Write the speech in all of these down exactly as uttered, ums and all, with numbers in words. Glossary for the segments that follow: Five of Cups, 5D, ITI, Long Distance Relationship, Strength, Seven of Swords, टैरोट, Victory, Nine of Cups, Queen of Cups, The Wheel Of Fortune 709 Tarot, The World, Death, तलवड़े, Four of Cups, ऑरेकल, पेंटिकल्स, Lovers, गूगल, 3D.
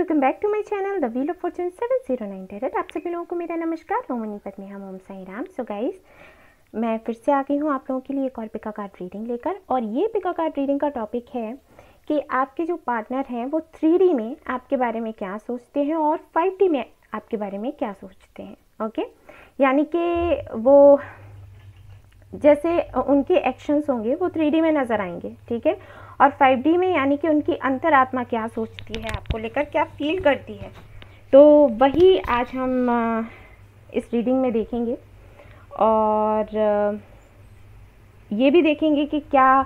Welcome back to my channel the wheel of fortune seven zero nine tarot. आप सभी लोगों को मेरा नमस्कार। रोमनी पद्मे हम ओम साई राम। सो गाइस, मैं फिर से आ गई हूँ आप लोगों के लिए एक और पिका कार्ड रीडिंग लेकर, और ये पिका कार्ड रीडिंग का टॉपिक है कि आपके जो पार्टनर हैं वो थ्री डी में आपके बारे में क्या सोचते हैं और फाइव डी में आपके बारे में क्या सोचते हैं। ओके, यानी कि वो जैसे उनके एक्शंस होंगे वो थ्री डी में नज़र आएंगे, ठीक है, और फाइव डी में यानी कि उनकी अंतरात्मा क्या सोचती है, आपको लेकर क्या फील करती है, तो वही आज हम इस रीडिंग में देखेंगे। और ये भी देखेंगे कि क्या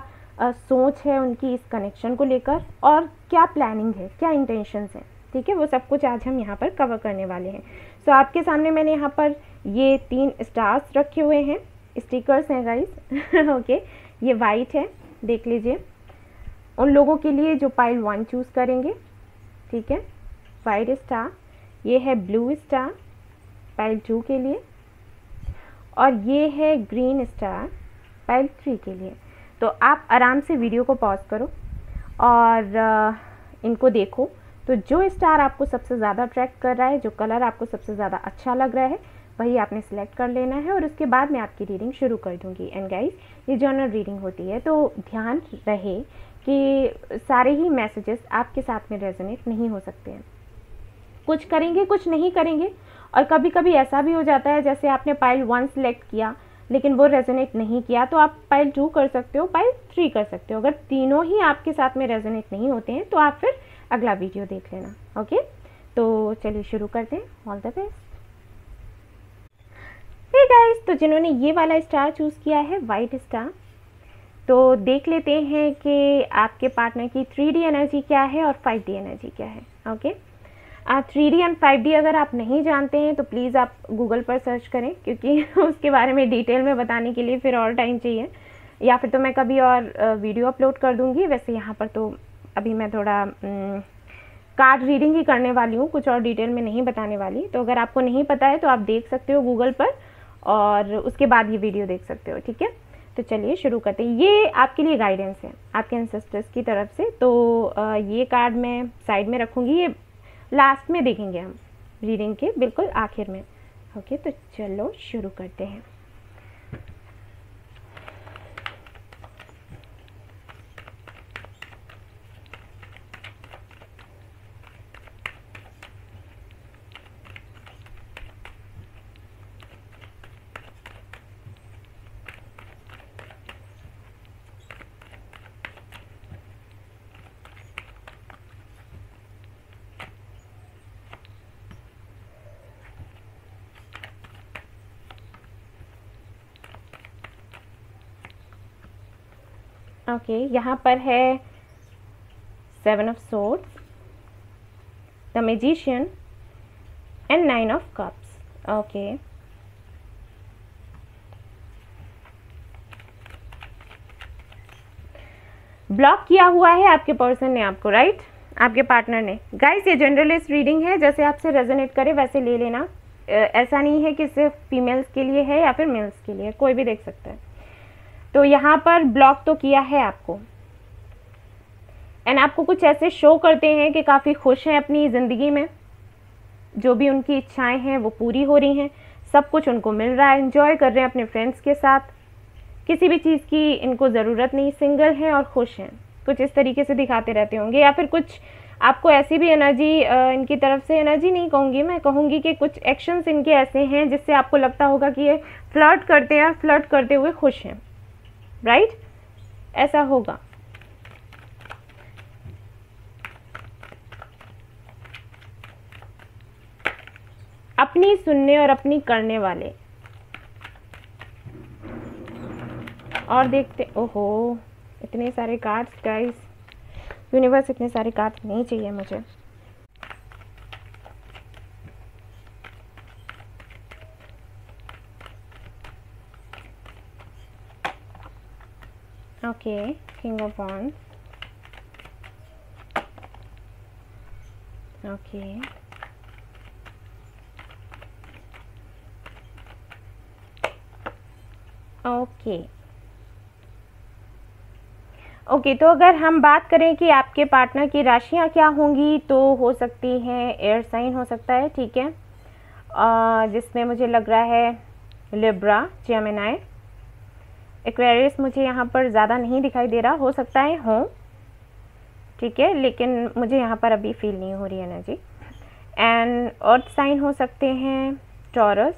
सोच है उनकी इस कनेक्शन को लेकर और क्या प्लानिंग है, क्या इंटेंशंस हैं, ठीक है, वो सब कुछ आज हम यहाँ पर कवर करने वाले हैं। सो आपके सामने मैंने यहाँ पर ये तीन स्टार्स रखे हुए हैं, स्टिकर्स हैं गाइस। ओके, ये वाइट है, देख लीजिए, उन लोगों के लिए जो पाइल वन चूज़ करेंगे, ठीक है, वाइट स्टार। ये है ब्लू स्टार पाइल टू के लिए, और ये है ग्रीन स्टार पाइल थ्री के लिए। तो आप आराम से वीडियो को पॉज करो और इनको देखो, तो जो स्टार आपको सबसे ज़्यादा अट्रैक्ट कर रहा है, जो कलर आपको सबसे ज़्यादा अच्छा लग रहा है, वही आपने सिलेक्ट कर लेना है, और उसके बाद मैं आपकी रीडिंग शुरू कर दूँगी। एंड गाइस, ये जर्नल रीडिंग होती है, तो ध्यान रहे कि सारे ही मैसेजेस आपके साथ में रेजोनेट नहीं हो सकते हैं, कुछ करेंगे कुछ नहीं करेंगे, और कभी कभी ऐसा भी हो जाता है जैसे आपने पाइल वन सेलेक्ट किया लेकिन वो रेजोनेट नहीं किया, तो आप पाइल टू कर सकते हो, पाइल थ्री कर सकते हो। अगर तीनों ही आपके साथ में रेजोनेट नहीं होते हैं तो आप फिर अगला वीडियो देख लेना। ओके, तो चलिए शुरू करते हैं। All the best. Hey guys, तो जिन्होंने ये वाला स्टार चूज़ किया है वाइट स्टार, तो देख लेते हैं कि आपके पार्टनर की थ्री डी एनर्जी क्या है और फाइव डी एनर्जी क्या है। Okay, three D and five D अगर आप नहीं जानते हैं तो प्लीज़ आप गूगल पर सर्च करें, क्योंकि उसके बारे में डिटेल में बताने के लिए फिर और टाइम चाहिए, या फिर तो मैं कभी और वीडियो अपलोड कर दूंगी। वैसे यहाँ पर तो अभी मैं थोड़ा कार्ड रीडिंग ही करने वाली हूँ, कुछ और डिटेल में नहीं बताने वाली। तो अगर आपको नहीं पता है तो आप देख सकते हो गूगल पर, और उसके बाद ये वीडियो देख सकते हो, ठीक है। तो चलिए शुरू करते हैं। ये आपके लिए गाइडेंस है आपके एंसेस्टर्स की तरफ से, तो ये कार्ड मैं साइड में रखूँगी, ये लास्ट में देखेंगे हम रीडिंग के बिल्कुल आखिर में। ओके, तो चलो शुरू करते हैं। ओके okay, यहाँ पर है seven of swords, the magician and nine of cups. Okay, block किया हुआ है आपके पर्सन ने आपको, राइट right? आपके पार्टनर ने। गाइस, ये जनरलिस्ट रीडिंग है, जैसे आपसे रेजोनेट करे वैसे ले लेना, ऐसा नहीं है कि सिर्फ फीमेल्स के लिए है या फिर मेल्स के लिए, कोई भी देख सकता है। तो यहाँ पर ब्लॉक तो किया है आपको, एंड आपको कुछ ऐसे शो करते हैं कि काफ़ी खुश हैं अपनी ज़िंदगी में, जो भी उनकी इच्छाएं हैं वो पूरी हो रही हैं, सब कुछ उनको मिल रहा है, एंजॉय कर रहे हैं अपने फ्रेंड्स के साथ, किसी भी चीज़ की इनको ज़रूरत नहीं, सिंगल हैं और खुश हैं, कुछ इस तरीके से दिखाते रहते होंगे। या फिर कुछ आपको ऐसी भी एनर्जी इनकी तरफ से, एनर्जी नहीं कहूँगी मैं, कहूँगी कि कुछ एक्शंस इनके ऐसे हैं जिससे आपको लगता होगा कि ये फ्लर्ट करते हैं और फ्लर्ट करते हुए खुश हैं, राइट right? ऐसा होगा। अपनी सुनने और अपनी करने वाले, और देखते, ओहो इतने सारे कार्ड्स गाइस, यूनिवर्स इतने सारे कार्ड्स नहीं चाहिए मुझे। Okay, king of wands. Okay, okay okay okay, तो अगर हम बात करें कि आपके पार्टनर की राशियां क्या होंगी, तो हो सकती हैं एयर साइन हो सकता है, ठीक है, जिसमें मुझे लग रहा है लिब्रा, जेमिनी, एक्वेरियस मुझे यहाँ पर ज़्यादा नहीं दिखाई दे रहा, हो सकता है हो, ठीक है, लेकिन मुझे यहाँ पर अभी फील नहीं हो रही एनर्जी। एंड अर्थ साइन हो सकते हैं Taurus,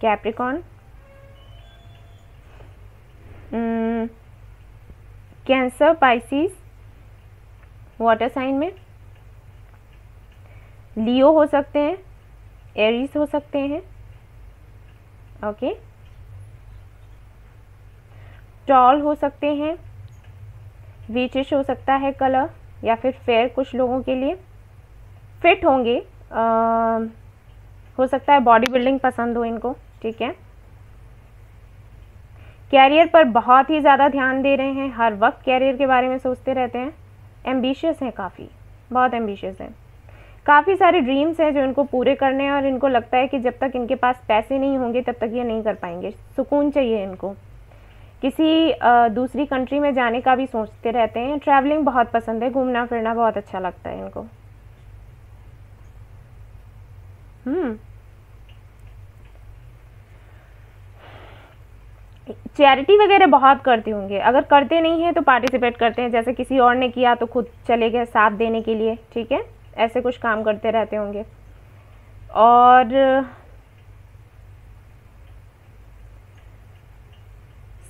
Capricorn, Cancer, Pisces, water sign में लियो हो सकते हैं, एरीज हो सकते हैं, ओके, टॉल हो सकते हैं, वीचिश हो सकता है कलर, या फिर फेयर कुछ लोगों के लिए, फिट होंगे, आ, हो सकता है बॉडी बिल्डिंग पसंद हो इनको, ठीक है। कैरियर पर बहुत ही ज़्यादा ध्यान दे रहे हैं, हर वक्त कैरियर के बारे में सोचते रहते हैं, एम्बिशियस हैं काफ़ी, बहुत एम्बिशियस हैं, काफ़ी सारे ड्रीम्स हैं जो इनको पूरे करने हैं, और इनको लगता है कि जब तक इनके पास पैसे नहीं होंगे तब तक ये नहीं कर पाएंगे। सुकून चाहिए इनको, किसी दूसरी कंट्री में जाने का भी सोचते रहते हैं, ट्रैवलिंग बहुत पसंद है, घूमना फिरना बहुत अच्छा लगता है इनको। हम्म चैरिटी वगैरह बहुत करते होंगे, अगर करते नहीं हैं तो पार्टिसिपेट करते हैं, जैसे किसी और ने किया तो खुद चले गए साथ देने के लिए, ठीक है, ऐसे कुछ काम करते रहते होंगे। और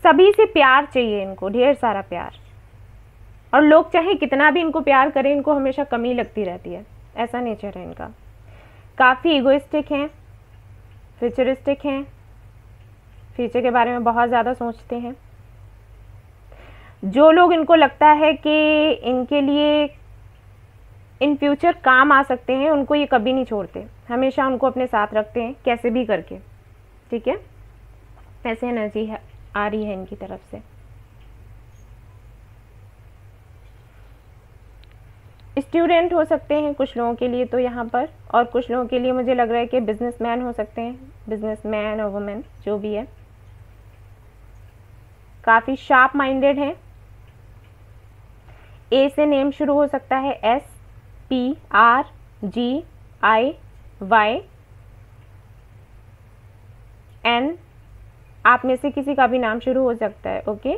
सभी से प्यार चाहिए इनको, ढेर सारा प्यार, और लोग चाहे कितना भी इनको प्यार करें इनको हमेशा कमी लगती रहती है, ऐसा नेचर है इनका। काफ़ी इगोइस्टिक हैं, फ्यूचरिस्टिक हैं, फ्यूचर के बारे में बहुत ज़्यादा सोचते हैं। जो लोग इनको लगता है कि इनके लिए इन फ्यूचर काम आ सकते हैं, उनको ये कभी नहीं छोड़ते, हमेशा उनको अपने साथ रखते हैं कैसे भी करके, ठीक है, ऐसे एनर्जी आ रही है इनकी तरफ से। स्टूडेंट हो सकते हैं कुछ लोगों के लिए तो यहाँ पर, और कुछ लोगों के लिए मुझे लग रहा है कि बिजनेसमैन हो सकते हैं, बिजनेसमैन और वुमेन जो भी है। काफ़ी शार्प माइंडेड हैं, ए से नेम शुरू हो सकता है, S, P, R, G, I, Y, N, आप में से किसी का भी नाम शुरू हो सकता है, ओके।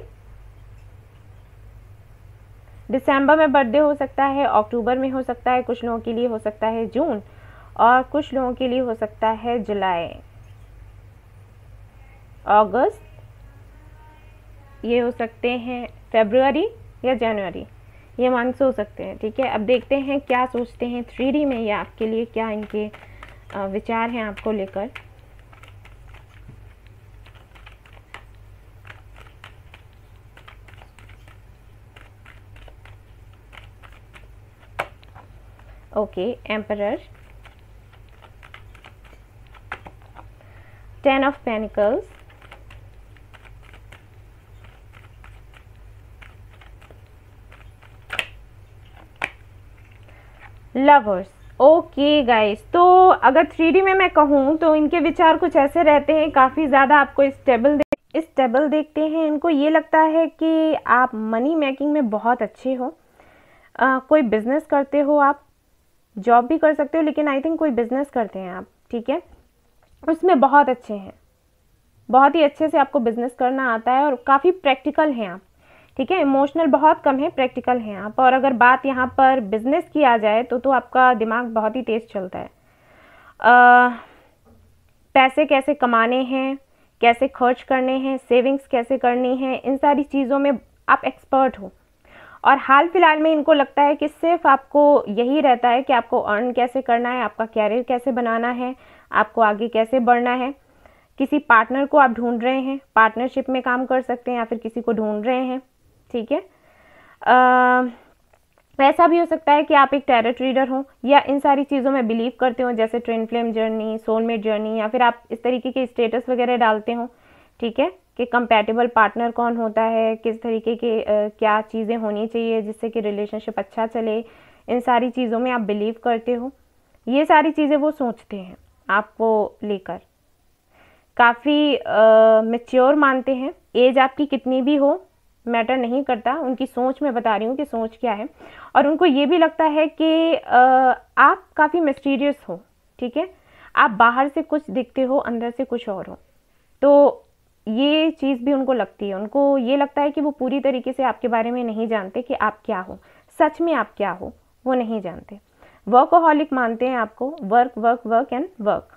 दिसंबर में बर्थडे हो सकता है, अक्टूबर में हो सकता है, कुछ लोगों के लिए हो सकता है जून, और कुछ लोगों के लिए हो सकता है जुलाई, अगस्त, ये हो सकते हैं फरवरी या जनवरी, ये मंथ्स हो सकते हैं, ठीक है। अब देखते हैं क्या सोचते हैं थ्री डी में, ये आपके लिए क्या इनके विचार हैं आपको लेकर। Okay, emperor, ten of पेंटिकल्स, lovers, okay guys. तो अगर थ्री डी में मैं कहूँ तो इनके विचार कुछ ऐसे रहते हैं, काफ़ी ज़्यादा आपको स्टेबल दे, स्टेबल देखते हैं इनको। ये लगता है कि आप मनी मेकिंग में बहुत अच्छे हो, आ, कोई बिजनेस करते हो, आप जॉब भी कर सकते हो, लेकिन आई थिंक कोई बिजनेस करते हैं आप, ठीक है, उसमें बहुत अच्छे हैं, बहुत ही अच्छे से आपको बिजनेस करना आता है, और काफ़ी प्रैक्टिकल हैं आप, ठीक है, इमोशनल बहुत कम है, प्रैक्टिकल हैं आप। और अगर बात यहाँ पर बिजनेस की आ जाए तो तो आपका दिमाग बहुत ही तेज़ चलता है, आ, पैसे कैसे कमाने हैं, कैसे खर्च करने हैं, सेविंग्स कैसे करनी है, इन सारी चीज़ों में आप एक्सपर्ट हो। और हाल फिलहाल में इनको लगता है कि सिर्फ आपको यही रहता है कि आपको अर्न कैसे करना है, आपका कैरियर कैसे बनाना है, आपको आगे कैसे बढ़ना है। किसी पार्टनर को आप ढूंढ रहे हैं, पार्टनरशिप में काम कर सकते हैं, या फिर किसी को ढूंढ रहे हैं, ठीक है। ऐसा भी हो सकता है कि आप एक टैरोट रीडर हो, या इन सारी चीज़ों में बिलीव करते हो, जैसे twin flame journey, soulmate journey, या फिर आप इस तरीके के स्टेटस वगैरह डालते हो, ठीक है, कि कंपैटिबल पार्टनर कौन होता है, किस तरीके के आ, क्या चीज़ें होनी चाहिए जिससे कि रिलेशनशिप अच्छा चले, इन सारी चीज़ों में आप बिलीव करते हो। ये सारी चीज़ें वो सोचते हैं आपको लेकर, काफ़ी मैच्योर मानते हैं। एज आपकी कितनी भी हो, मैटर नहीं करता, उनकी सोच मैं बता रही हूँ कि सोच क्या है। और उनको ये भी लगता है कि आप काफ़ी मिस्टीरियस हो, ठीक है, आप बाहर से कुछ दिखते हो अंदर से कुछ और हो, तो ये चीज़ भी उनको लगती है। उनको ये लगता है कि वो पूरी तरीके से आपके बारे में नहीं जानते कि आप क्या हो, सच में आप क्या हो वो नहीं जानते। वर्कहोलिक मानते हैं आपको, work work work and work,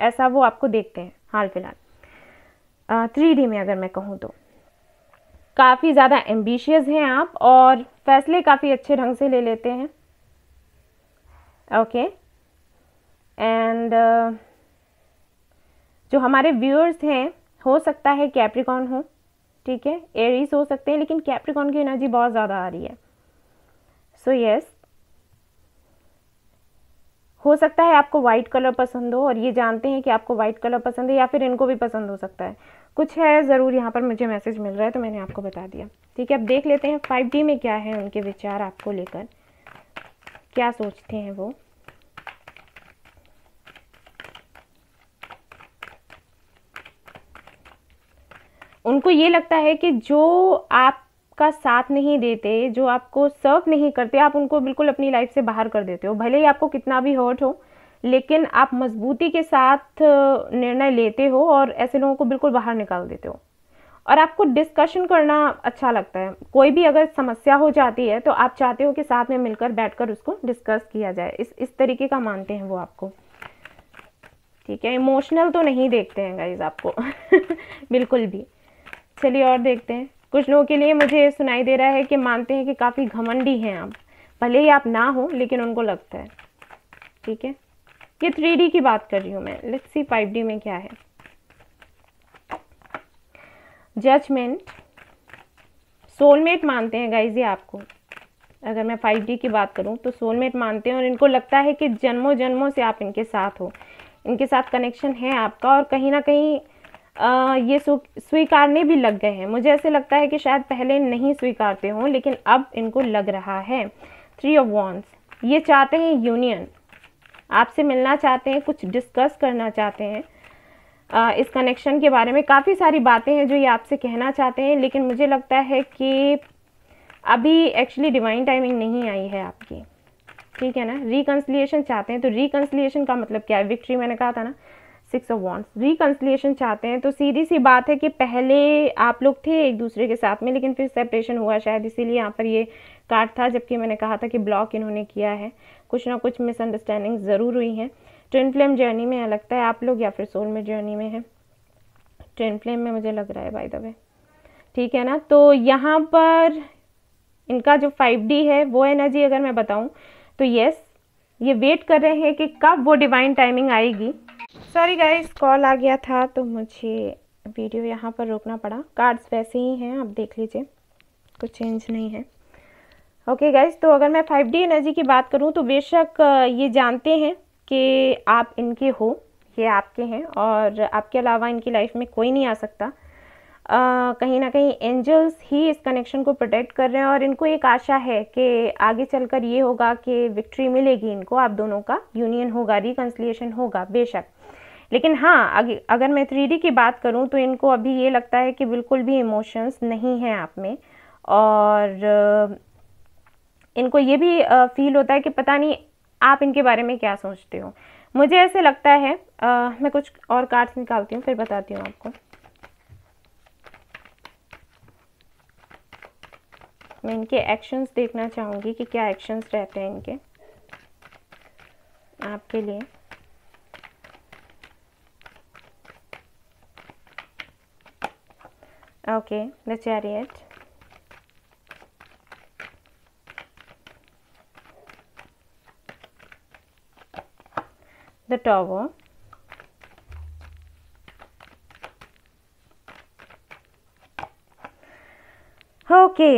ऐसा वो आपको देखते हैं हाल फिलहाल। थ्री डी में अगर मैं कहूँ तो काफ़ी ज़्यादा एम्बिशियस हैं आप और फैसले काफ़ी अच्छे ढंग से ले लेते हैं। Okay okay. एंड uh, जो हमारे व्यूअर्स हैं, हो सकता है कैप्रिकॉन हो, ठीक है, एरीज हो सकते हैं, लेकिन कैप्रिकॉन की एनर्जी बहुत ज़्यादा आ रही है। सो so, यस yes, हो सकता है आपको वाइट कलर पसंद हो और ये जानते हैं कि आपको वाइट कलर पसंद है, या फिर इनको भी पसंद हो सकता है कुछ है ज़रूर। यहाँ पर मुझे मैसेज मिल रहा है तो मैंने आपको बता दिया, ठीक है। अब देख लेते हैं फाइव डी में क्या है, उनके विचार आपको लेकर क्या सोचते हैं वो। उनको ये लगता है कि जो आपका साथ नहीं देते, जो आपको सर्व नहीं करते, आप उनको बिल्कुल अपनी लाइफ से बाहर कर देते हो। भले ही आपको कितना भी हर्ट हो, लेकिन आप मजबूती के साथ निर्णय लेते हो और ऐसे लोगों को बिल्कुल बाहर निकाल देते हो। और आपको डिस्कशन करना अच्छा लगता है, कोई भी अगर समस्या हो जाती है तो आप चाहते हो कि साथ में मिलकर बैठकर उसको डिस्कस किया जाए, इस इस तरीके का मानते हैं वो आपको, ठीक है। इमोशनल तो नहीं देखते हैं गाइज आपको बिल्कुल भी। चलिए और देखते हैं, कुछ लोगों के लिए मुझे सुनाई दे रहा है कि मानते हैं कि काफ़ी घमंडी हैं आप, भले ही आप ना हो लेकिन उनको लगता है, ठीक है। ये थ्री डी की बात कर रही हूँ मैं, लेट्स सी फाइव डी में क्या है। जजमेंट, सोलमेट मानते हैं गाइज ये आपको। अगर मैं फाइव डी की बात करूँ तो सोलमेट मानते हैं और इनको लगता है कि जन्मों जन्मों से आप इनके साथ हो, इनके साथ कनेक्शन है आपका, और कहीं ना कहीं आ, ये स्वीकारने भी लग गए हैं। मुझे ऐसे लगता है कि शायद पहले नहीं स्वीकारते हों लेकिन अब इनको लग रहा है। थ्री ऑफ वॉन्ड्स, ये चाहते हैं यूनियन, आपसे मिलना चाहते हैं, कुछ डिस्कस करना चाहते हैं आ, इस कनेक्शन के बारे में। काफ़ी सारी बातें हैं जो ये आपसे कहना चाहते हैं, लेकिन मुझे लगता है कि अभी एक्चुअली डिवाइन टाइमिंग नहीं आई है आपकी, ठीक है ना। रिकन्सिलिएशन चाहते हैं, तो रिकन्सिलिएशन का मतलब क्या है, विक्ट्री मैंने कहा था ना। सिक्स ऑफ वॉन्ड्स, रिकन्सिलिएशन चाहते हैं, तो सीधी सी बात है कि पहले आप लोग थे एक दूसरे के साथ में लेकिन फिर सेपरेशन हुआ, शायद इसीलिए यहाँ पर ये कार्ड था, जबकि मैंने कहा था कि ब्लॉक इन्होंने किया है। कुछ ना कुछ मिसअंडरस्टैंडिंग ज़रूर हुई हैं। ट्विन फ्लेम जर्नी में लगता है आप लोग, या फिर सोल में जर्नी में है, ट्विन फ्लेम में मुझे लग रहा है बाय द वे, ठीक है ना। तो यहाँ पर इनका जो फाइव डी है वो एनर्जी अगर मैं बताऊँ तो येस, ये वेट कर रहे हैं कि कब वो डिवाइन टाइमिंग आएगी। सॉरी गाइस, कॉल आ गया था तो मुझे वीडियो यहाँ पर रोकना पड़ा। कार्ड्स वैसे ही हैं, आप देख लीजिए, कुछ चेंज नहीं है। ओके गाइस, तो अगर मैं फाइव डी एनर्जी की बात करूँ तो बेशक ये जानते हैं कि आप इनके हो, ये आपके हैं और आपके अलावा इनकी लाइफ में कोई नहीं आ सकता। आ, कहीं ना कहीं एंजल्स ही इस कनेक्शन को प्रोटेक्ट कर रहे हैं और इनको एक आशा है कि आगे चलकर ये होगा कि विक्ट्री मिलेगी इनको, आप दोनों का यूनियन होगा, रिकन्सिलिएशन होगा बेशक। लेकिन हाँ, अगर मैं थ्री डी की बात करूँ तो इनको अभी ये लगता है कि बिल्कुल भी इमोशंस नहीं हैं आप में, और इनको ये भी फील होता है कि पता नहीं आप इनके बारे में क्या सोचते हो। मुझे ऐसे लगता है, आ, मैं कुछ और कार्ड्स निकालती हूँ फिर बताती हूँ आपको। मैं इनके एक्शंस देखना चाहूँगी कि क्या एक्शंस रहते हैं इनके आपके लिए। Okay, the chariot, the tower, okay,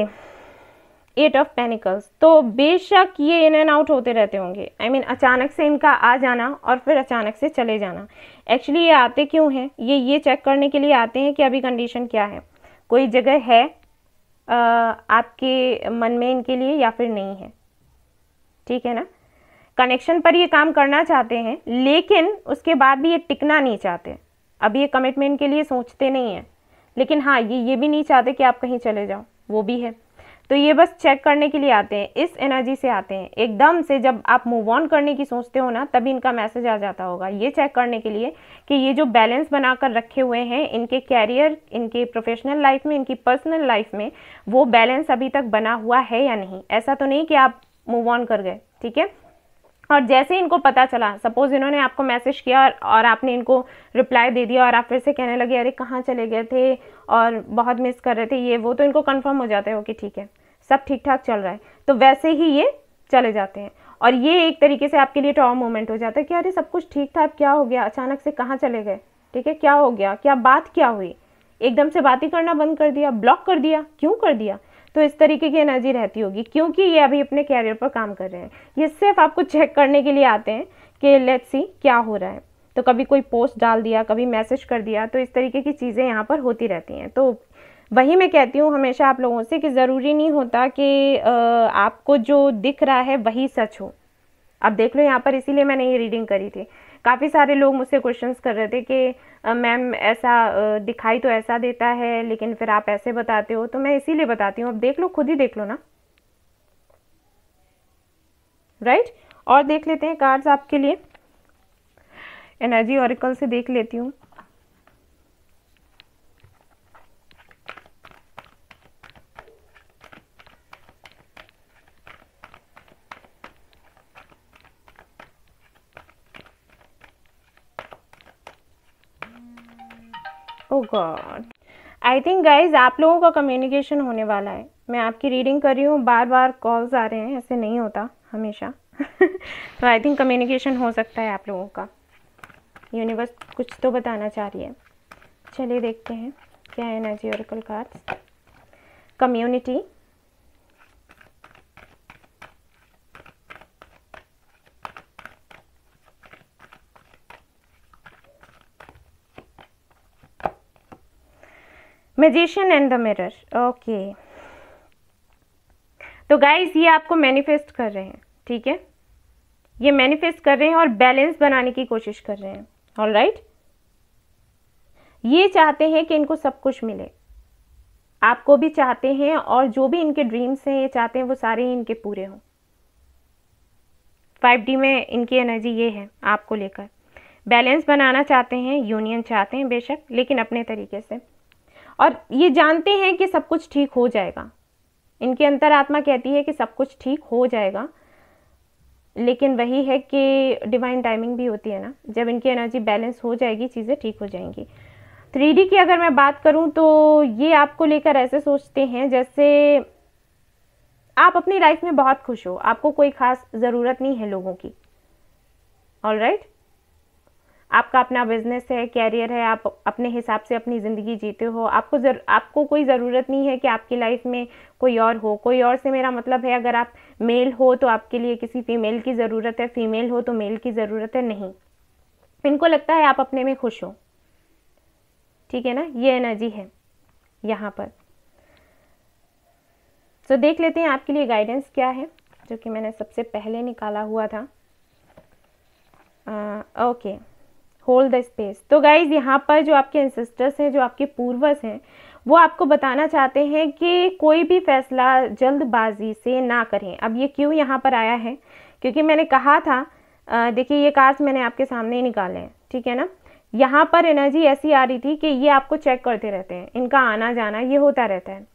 eight of pentacles. तो बेशक ये इन एंड आउट होते रहते होंगे, आई मीन अचानक से इनका आ जाना और फिर अचानक से चले जाना। एक्चुअली ये आते क्यों हैं, ये ये चेक करने के लिए आते हैं कि अभी कंडीशन क्या है, कोई जगह है आ, आपके मन में इनके लिए या फिर नहीं है, ठीक है ना। कनेक्शन पर ये काम करना चाहते हैं लेकिन उसके बाद भी ये टिकना नहीं चाहते, अब ये कमिटमेंट के लिए सोचते नहीं हैं, लेकिन हाँ ये ये भी नहीं चाहते कि आप कहीं चले जाओ, वो भी है। तो ये बस चेक करने के लिए आते हैं, इस एनर्जी से आते हैं। एकदम से जब आप मूव ऑन करने की सोचते हो ना तभी इनका मैसेज आ जाता होगा, ये चेक करने के लिए कि ये जो बैलेंस बनाकर रखे हुए हैं इनके कैरियर, इनके प्रोफेशनल लाइफ में, इनकी पर्सनल लाइफ में, वो बैलेंस अभी तक बना हुआ है या नहीं। ऐसा तो नहीं कि आप मूव ऑन कर गए, ठीक है। और जैसे इनको पता चला, सपोज इन्होंने आपको मैसेज किया और, और आपने इनको रिप्लाई दे दिया और आप फिर से कहने लगे अरे कहाँ चले गए थे और बहुत मिस कर रहे थे ये वो, तो इनको कंफर्म हो जाते हो कि ठीक है सब ठीक ठाक चल रहा है, तो वैसे ही ये चले जाते हैं। और ये एक तरीके से आपके लिए ट्रॉमा मोमेंट हो जाता है कि अरे सब कुछ ठीक ठाक, क्या हो गया, अचानक से कहाँ चले गए, ठीक है, क्या हो गया, क्या बात क्या हुई, एकदम से बात ही करना बंद कर दिया, ब्लॉक कर दिया, क्यों कर दिया। तो इस तरीके की एनर्जी रहती होगी क्योंकि ये अभी अपने कैरियर पर काम कर रहे हैं। ये सिर्फ आपको चेक करने के लिए आते हैं कि लेट्स सी क्या हो रहा है। तो कभी कोई पोस्ट डाल दिया, कभी मैसेज कर दिया, तो इस तरीके की चीज़ें यहाँ पर होती रहती हैं। तो वही मैं कहती हूँ हमेशा आप लोगों से कि ज़रूरी नहीं होता कि आपको जो दिख रहा है वही सच हो। अब देख लो यहाँ पर, इसीलिए मैंने ये रीडिंग करी थी। काफ़ी सारे लोग मुझसे क्वेश्चंस कर रहे थे कि मैम ऐसा दिखाई तो ऐसा देता है लेकिन फिर आप ऐसे बताते हो, तो मैं इसीलिए बताती हूँ। अब देख लो, खुद ही देख लो ना, राइट। और देख लेते हैं कार्ड्स आपके लिए, एनर्जी ऑरेकल से देख लेती हूँ। Oh God, I think guys आप लोगों का कम्युनिकेशन होने वाला है। मैं आपकी रीडिंग कर रही हूँ, बार बार कॉल्स आ रहे हैं, ऐसे नहीं होता हमेशा। तो आई थिंक कम्युनिकेशन हो सकता है आप लोगों का। यूनिवर्स कुछ तो बताना चाह रही है। चलिए देखते हैं क्या है energy ऑरेकल cards. Community, magician and the mirror, okay. तो गाइज ये आपको मैनिफेस्ट कर रहे हैं, ठीक है, ये मैनिफेस्ट कर रहे हैं और बैलेंस बनाने की कोशिश कर रहे हैं। ऑल राइट, ये चाहते हैं कि इनको सब कुछ मिले, आपको भी चाहते हैं और जो भी इनके ड्रीम्स हैं ये चाहते हैं वो सारे ही इनके पूरे हों। फाइव डी में इनकी एनर्जी ये है आपको लेकर, बैलेंस बनाना चाहते हैं, यूनियन चाहते हैं बेशक, लेकिन अपने तरीके से। और ये जानते हैं कि सब कुछ ठीक हो जाएगा, इनकी अंतरात्मा कहती है कि सब कुछ ठीक हो जाएगा, लेकिन वही है कि डिवाइन टाइमिंग भी होती है ना, जब इनकी एनर्जी बैलेंस हो जाएगी चीज़ें ठीक हो जाएंगी। थ्री डी की अगर मैं बात करूं तो ये आपको लेकर ऐसे सोचते हैं जैसे आप अपनी लाइफ में बहुत खुश हो, आपको कोई खास ज़रूरत नहीं है लोगों की। ऑल राइट, आपका अपना बिजनेस है, कैरियर है, आप अपने हिसाब से अपनी ज़िंदगी जीते हो, आपको जर, आपको कोई ज़रूरत नहीं है कि आपकी लाइफ में कोई और हो। कोई और से मेरा मतलब है अगर आप मेल हो तो आपके लिए किसी फीमेल की ज़रूरत है, फीमेल हो तो मेल की ज़रूरत है, नहीं। इनको लगता है आप अपने में खुश हो, ठीक है ना, ये एनर्जी है यहाँ पर। तो देख लेते हैं आपके लिए गाइडेंस क्या है, जो कि मैंने सबसे पहले निकाला हुआ था। Ah, okay, hold the space. तो गाइज यहाँ पर जो आपके एंसेस्टर्स हैं, जो आपके पूर्वज हैं, वो आपको बताना चाहते हैं कि कोई भी फैसला जल्दबाजी से ना करें। अब ये क्यों यहाँ पर आया है, क्योंकि मैंने कहा था, देखिए ये कार्ड्स मैंने आपके सामने ही निकाले हैं, ठीक है ना। यहाँ पर एनर्जी ऐसी आ रही थी कि ये आपको चेक करते रहते हैं, इनका आना जाना ये होता रहता है।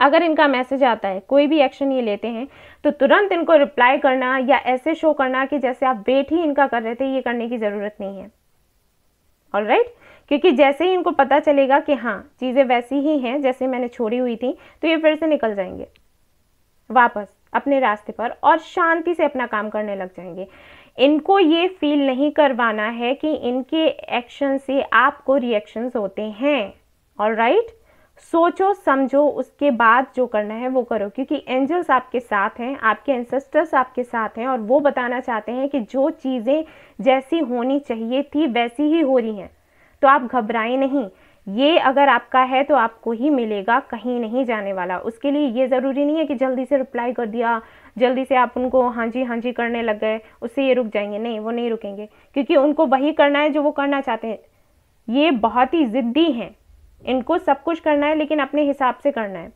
अगर इनका मैसेज आता है, कोई भी एक्शन ये लेते हैं, तो तुरंत इनको रिप्लाई करना या ऐसे शो करना कि जैसे आप वेट ही इनका कर रहे थे, ये करने की ज़रूरत नहीं है। ऑल राइट, क्योंकि जैसे ही इनको पता चलेगा कि हाँ चीज़ें वैसी ही हैं जैसे मैंने छोड़ी हुई थी, तो ये फिर से निकल जाएंगे वापस अपने रास्ते पर और शांति से अपना काम करने लग जाएंगे। इनको ये फील नहीं करवाना है कि इनके एक्शन से आपको रिएक्शंस होते हैं। ऑल राइट, सोचो समझो, उसके बाद जो करना है वो करो, क्योंकि एंजल्स आपके साथ हैं, आपके एंसेस्टर्स आपके साथ हैं और वो बताना चाहते हैं कि जो चीज़ें जैसी होनी चाहिए थी वैसी ही हो रही हैं, तो आप घबराएं नहीं। ये अगर आपका है तो आपको ही मिलेगा, कहीं नहीं जाने वाला। उसके लिए ये ज़रूरी नहीं है कि जल्दी से रिप्लाई कर दिया, जल्दी से आप उनको हाँ जी हाँ जी करने लग गए, उससे ये रुक जाएंगे, नहीं, वो नहीं रुकेंगे, क्योंकि उनको वही करना है जो वो करना चाहते हैं। ये बहुत ही ज़िद्दी हैं, इनको सब कुछ करना है लेकिन अपने हिसाब से करना है।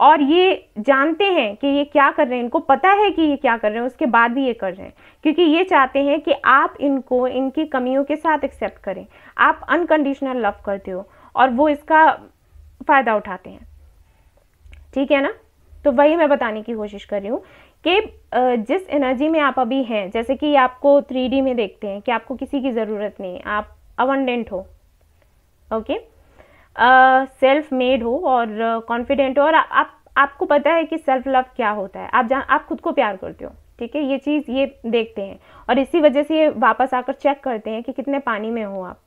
और ये जानते हैं कि ये क्या कर रहे हैं, इनको पता है कि ये क्या कर रहे हैं, उसके बाद भी ये कर रहे हैं, क्योंकि ये चाहते हैं कि आप इनको इनकी कमियों के साथ एक्सेप्ट करें। आप अनकंडीशनल लव करते हो और वो इसका फ़ायदा उठाते हैं, ठीक है ना। तो वही मैं बताने की कोशिश कर रही हूँ कि जिस एनर्जी में आप अभी हैं, जैसे कि आपको थ्री डी में देखते हैं कि आपको किसी की ज़रूरत नहीं है, आप अबंडेंट हो, ओके, सेल्फ मेड हो और कॉन्फिडेंट uh, हो, और आ, आप आपको पता है कि सेल्फ लव क्या होता है, आप जान आप खुद को प्यार करते हो, ठीक है। ये चीज़ ये देखते हैं और इसी वजह से ये वापस आकर चेक करते हैं कि कितने पानी में हो आप।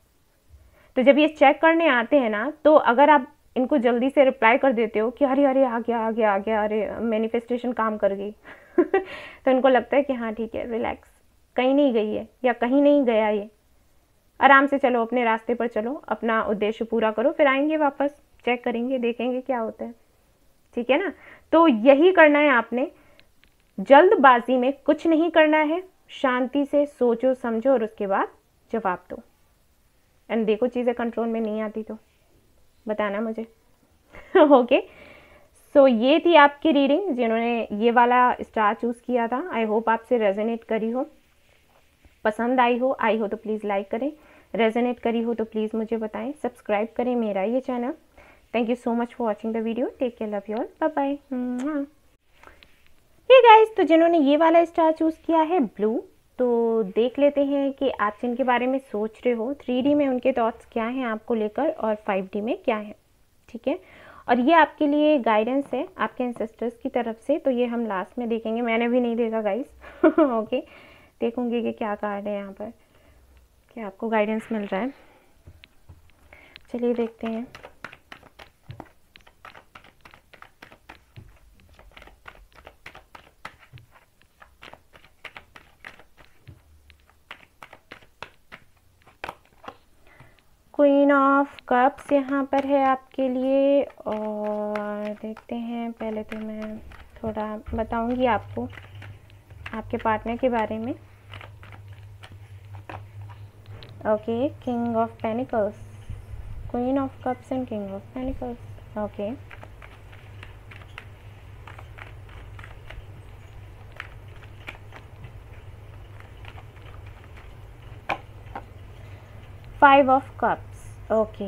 तो जब ये चेक करने आते हैं ना, तो अगर आप इनको जल्दी से रिप्लाई कर देते हो कि अरे अरे आ गया आ गया आ गया, अरे मैनिफेस्टेशन काम कर गई तो इनको लगता है कि हाँ ठीक है, रिलैक्स, कहीं नहीं गई है या कहीं नहीं गया, ये आराम से चलो, अपने रास्ते पर चलो, अपना उद्देश्य पूरा करो, फिर आएंगे वापस, चेक करेंगे, देखेंगे क्या होता है, ठीक है ना। तो यही करना है आपने, जल्दबाजी में कुछ नहीं करना है, शांति से सोचो समझो और उसके बाद जवाब दो। एंड देखो चीज़ें कंट्रोल में नहीं आती तो बताना मुझे ओके सो ये थी आपकी रीडिंग, जिन्होंने ये वाला स्टार चूज़ किया था। आई होप आपसे रेजोनेट करी हो, पसंद आई हो, आई हो तो प्लीज़ लाइक करें, रेजोनेट करी हो तो प्लीज़ मुझे बताएं, सब्सक्राइब करें मेरा ये channel. Thank you so much for watching the video, take care, love you all, bye bye. Hey guys, तो जिन्होंने ये वाला स्टार चूज़ किया है ब्लू, तो देख लेते हैं कि आप जिनके बारे में सोच रहे हो थ्री डी में उनके थॉट्स क्या हैं आपको लेकर और फाइव डी में क्या है, ठीक है। और ये आपके लिए गाइडेंस है आपके एंसेस्टर्स की तरफ से, तो ये हम लास्ट में देखेंगे, मैंने भी नहीं देखा गाइस ओके, देखूंगी कि क्या कार्ड है यहाँ पर, क्या आपको गाइडेंस मिल रहा है। चलिए देखते हैं। क्वीन ऑफ कप्स यहाँ पर है आपके लिए, और देखते हैं, पहले तो मैं थोड़ा बताऊंगी आपको आपके पार्टनर के बारे में। Okay, king of pentacles, queen of cups and king of pentacles, okay. Five of cups, okay.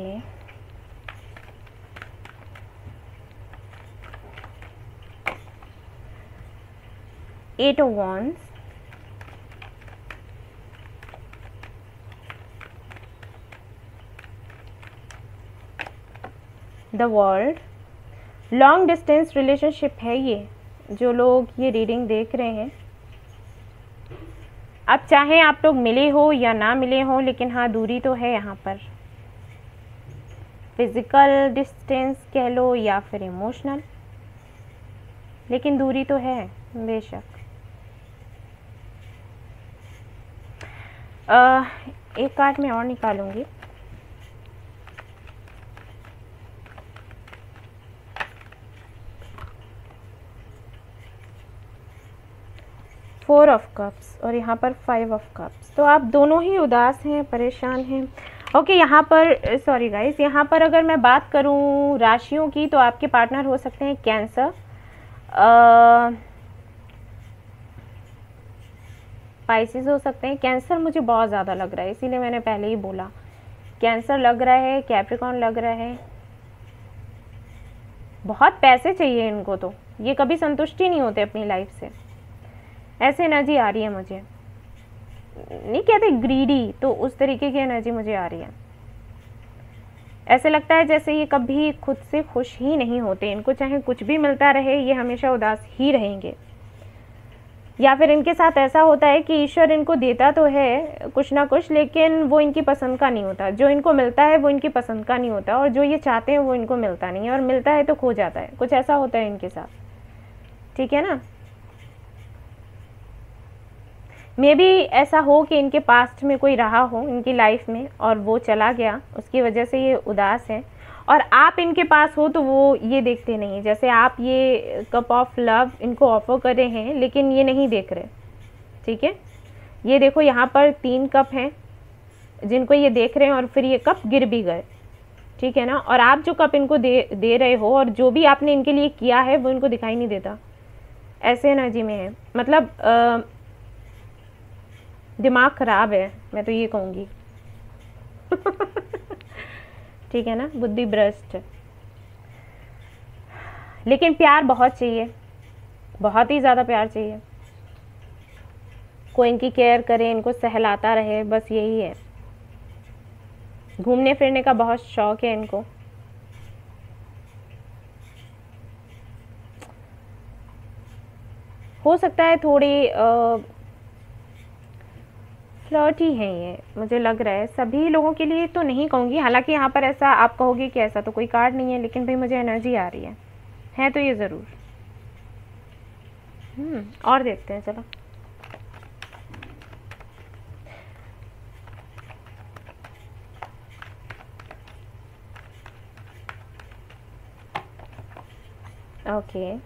Eight of wands, the world, long distance relationship है ये। जो लोग ये रीडिंग देख रहे हैं, अब चाहे आप लोग मिले हो या ना मिले हो, लेकिन हाँ दूरी तो है यहाँ पर, फिजिकल डिस्टेंस कह लो या फिर इमोशनल, लेकिन दूरी तो है बेशक। एक कार्ड में और निकालूंगी। फोर ऑफ कप्स और यहाँ पर फाइव ऑफ कप्स, तो आप दोनों ही उदास हैं, परेशान हैं, ओके। यहाँ पर सॉरी गाइस, यहाँ पर अगर मैं बात करूँ राशियों की, तो आपके पार्टनर हो सकते हैं कैंसर, पाइसेस हो सकते हैं। कैंसर मुझे बहुत ज़्यादा लग रहा है, इसीलिए मैंने पहले ही बोला कैंसर लग रहा है, कैप्रिकॉन लग रहा है। बहुत पैसे चाहिए इनको, तो ये कभी संतुष्टि नहीं होते अपनी लाइफ से, ऐसे एनर्जी आ रही है मुझे। नहीं कहते ग्रीडी, तो उस तरीके की एनर्जी मुझे आ रही है। ऐसे लगता है जैसे ये कभी खुद से खुश ही नहीं होते, इनको चाहे कुछ भी मिलता रहे ये हमेशा उदास ही रहेंगे, या फिर इनके साथ ऐसा होता है कि ईश्वर इनको देता तो है कुछ ना कुछ, लेकिन वो इनकी पसंद का नहीं होता। जो इनको मिलता है वो इनकी पसंद का नहीं होता, और जो ये चाहते हैं वो इनको मिलता नहीं है, और मिलता है तो खो जाता है, कुछ ऐसा होता है इनके साथ, ठीक है ना। मे बी ऐसा हो कि इनके पास्ट में कोई रहा हो इनकी लाइफ में और वो चला गया, उसकी वजह से ये उदास है। और आप इनके पास हो तो वो ये देखते नहीं, जैसे आप ये कप ऑफ लव इनको ऑफर कर रहे हैं लेकिन ये नहीं देख रहे, ठीक है। ये देखो यहाँ पर तीन कप हैं जिनको ये देख रहे हैं और फिर ये कप गिर भी गए, ठीक है ना। और आप जो कप इनको दे दे रहे हो और जो भी आपने इनके लिए किया है वो इनको दिखाई नहीं देता, ऐसे एनर्जी में है। मतलब आ, दिमाग खराब है, मैं तो ये कहूँगी ठीक है ना, बुद्धि भ्रष्ट। लेकिन प्यार बहुत चाहिए, बहुत ही ज़्यादा प्यार चाहिए। कोई इनकी केयर करे, इनको सहलाता रहे, बस यही है। घूमने फिरने का बहुत शौक है इनको। हो सकता है थोड़ी फ्लर्टी है ये, मुझे लग रहा है। सभी लोगों के लिए तो नहीं कहूँगी, हालांकि यहाँ पर ऐसा आप कहोगे कि ऐसा तो कोई कार्ड नहीं है, लेकिन भाई मुझे एनर्जी आ रही है है तो ये ज़रूर। हम्म और देखते हैं, चलो। Okay okay.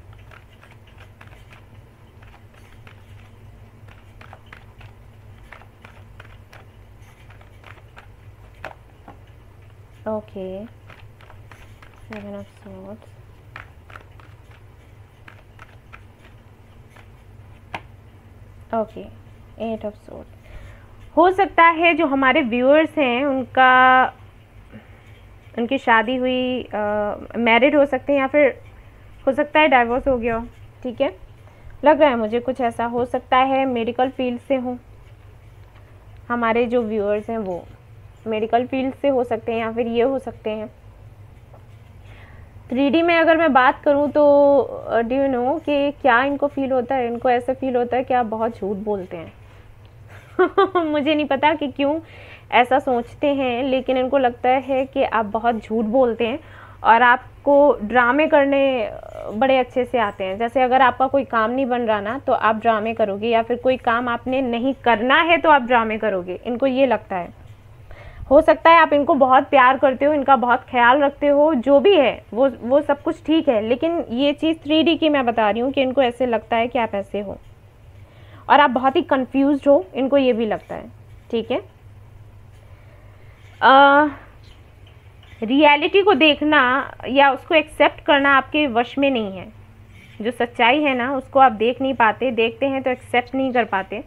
Okay seven of swords, okay eight of swords. हो सकता है जो हमारे व्यूअर्स हैं उनका उनकी शादी हुई, मैरिड हो सकते हैं, या फिर हो सकता है डाइवोर्स हो गया हो। ठीक है, लग रहा है मुझे कुछ ऐसा। हो सकता है मेडिकल फील्ड से हो हमारे जो व्यूअर्स हैं, वो मेडिकल फील्ड से हो सकते हैं, या फिर ये हो सकते हैं। थ्री डी में अगर मैं बात करूं तो डू यू नो कि क्या इनको फील होता है? इनको ऐसा फील होता है कि आप बहुत झूठ बोलते हैं मुझे नहीं पता कि क्यों ऐसा सोचते हैं, लेकिन इनको लगता है कि आप बहुत झूठ बोलते हैं और आपको ड्रामे करने बड़े अच्छे से आते हैं। जैसे अगर आपका कोई काम नहीं बन रहा ना, तो आप ड्रामे करोगे, या फिर कोई काम आपने नहीं करना है तो आप ड्रामे करोगे, इनको ये लगता है। हो सकता है आप इनको बहुत प्यार करते हो, इनका बहुत ख्याल रखते हो, जो भी है वो वो सब कुछ ठीक है, लेकिन ये चीज़ थ्री डी की मैं बता रही हूँ कि इनको ऐसे लगता है कि आप ऐसे हो और आप बहुत ही कन्फ्यूज हो, इनको ये भी लगता है। ठीक है, रियलिटी को देखना या उसको एक्सेप्ट करना आपके वश में नहीं है। जो सच्चाई है ना उसको आप देख नहीं पाते, देखते हैं तो एक्सेप्ट नहीं कर पाते।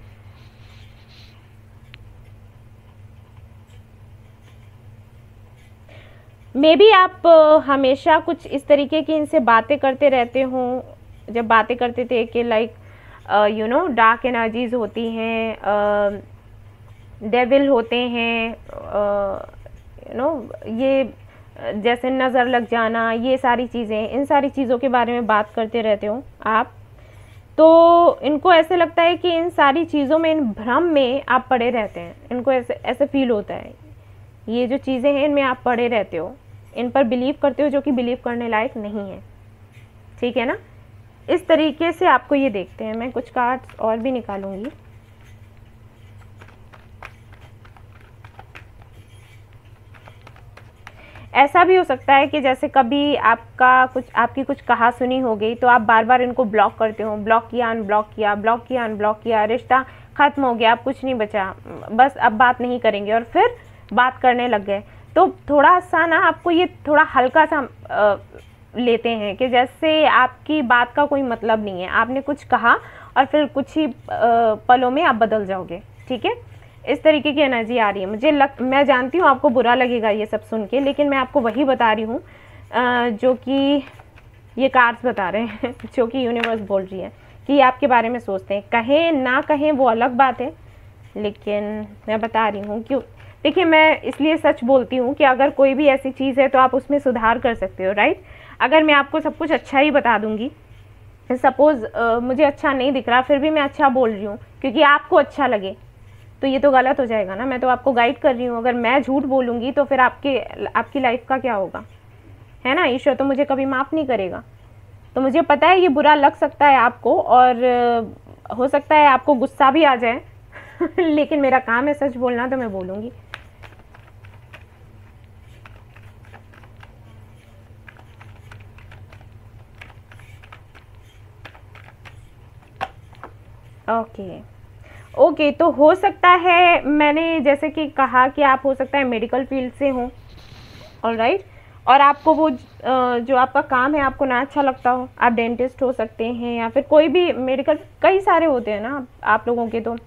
मे बी आप हमेशा कुछ इस तरीके की इनसे बातें करते रहते हों, जब बातें करते थे कि like you know dark energies होती हैं, डेविल होते हैं, यू नो ये जैसे नज़र लग जाना, ये सारी चीज़ें, इन सारी चीज़ों के बारे में बात करते रहते हो आप, तो इनको ऐसे लगता है कि इन सारी चीज़ों में, इन भ्रम में आप पड़े रहते हैं। इनको ऐसे ऐसे फील होता है, ये जो चीज़ें हैं इनमें आप पड़े रहते हो, इन पर बिलीव करते हो, जो कि बिलीव करने लायक नहीं है। ठीक है ना, इस तरीके से आपको ये देखते हैं। मैं कुछ कार्ड्स और भी निकालूंगी। ऐसा भी हो सकता है कि जैसे कभी आपका कुछ आपकी कुछ कहा सुनी हो गई, तो आप बार बार इनको ब्लॉक करते हो, ब्लॉक किया अनब्लॉक किया, ब्लॉक किया अनब्लॉक किया, रिश्ता ख़त्म हो गया, आप कुछ नहीं बचा, बस अब बात नहीं करेंगे, और फिर बात करने लग गए। तो थोड़ा सा ना आपको ये थोड़ा हल्का सा आ, लेते हैं कि जैसे आपकी बात का कोई मतलब नहीं है, आपने कुछ कहा और फिर कुछ ही पलों में आप बदल जाओगे। ठीक है, इस तरीके की एनर्जी आ रही है मुझे। लग मैं जानती हूँ आपको बुरा लगेगा ये सब सुन के, लेकिन मैं आपको वही बता रही हूँ जो कि ये कार्ड्स बता रहे हैं जो कि यूनिवर्स बोल रही है कि ये आपके बारे में सोचते हैं। कहें ना कहें वो अलग बात है, लेकिन मैं बता रही हूँ कि देखिए, मैं इसलिए सच बोलती हूँ कि अगर कोई भी ऐसी चीज़ है तो आप उसमें सुधार कर सकते हो, राइट। अगर मैं आपको सब कुछ अच्छा ही बता दूँगी, सपोज़ मुझे अच्छा नहीं दिख रहा, फिर भी मैं अच्छा बोल रही हूँ क्योंकि आपको अच्छा लगे, तो ये तो गलत हो जाएगा ना। मैं तो आपको गाइड कर रही हूँ। अगर मैं झूठ बोलूँगी तो फिर आपके आपकी लाइफ का क्या होगा, है ना। ईश्वर तो मुझे कभी माफ़ नहीं करेगा। तो मुझे पता है ये बुरा लग सकता है आपको, और हो सकता है आपको गुस्सा भी आ जाए लेकिन मेरा काम है सच बोलना, तो मैं बोलूँगी। Okay okay. ओके okay, तो हो सकता है, मैंने जैसे कि कहा कि आप हो सकता है मेडिकल फील्ड से हों, ऑलराइट। और आपको वो जो आपका काम है आपको ना अच्छा लगता हो, आप डेंटिस्ट हो सकते हैं या फिर कोई भी मेडिकल, कई सारे होते हैं ना आप लोगों के, तो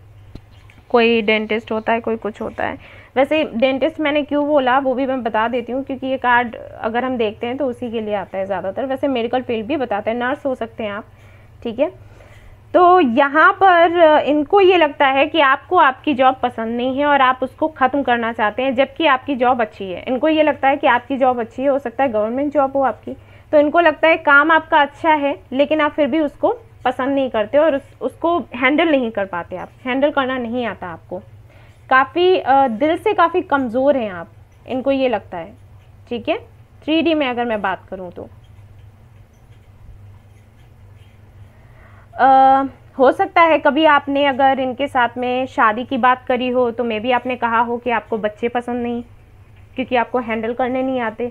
कोई डेंटिस्ट होता है, कोई कुछ होता है। वैसे डेंटिस्ट मैंने क्यों बोला वो भी मैं बता देती हूँ, क्योंकि ये कार्ड अगर हम देखते हैं तो उसी के लिए आता है ज़्यादातर। वैसे मेडिकल फील्ड भी बताते हैं, नर्स हो सकते हैं आप, ठीक है। तो यहाँ पर इनको ये लगता है कि आपको आपकी जॉब पसंद नहीं है और आप उसको ख़त्म करना चाहते हैं, जबकि आपकी जॉब अच्छी है। इनको ये लगता है कि आपकी जॉब अच्छी है, हो सकता है गवर्नमेंट जॉब हो आपकी, तो इनको लगता है काम आपका अच्छा है लेकिन आप फिर भी उसको पसंद नहीं करते और उस, उसको हैंडल नहीं कर पाते, आप हैंडल करना नहीं आता आपको, काफ़ी दिल से काफ़ी कमज़ोर हैं आप, इनको ये लगता है, ठीक है। थ्री डी में अगर मैं बात करूँ तो Uh, हो सकता है कभी आपने अगर इनके साथ में शादी की बात करी हो तो मे बी आपने कहा हो कि आपको बच्चे पसंद नहीं क्योंकि आपको हैंडल करने नहीं आते,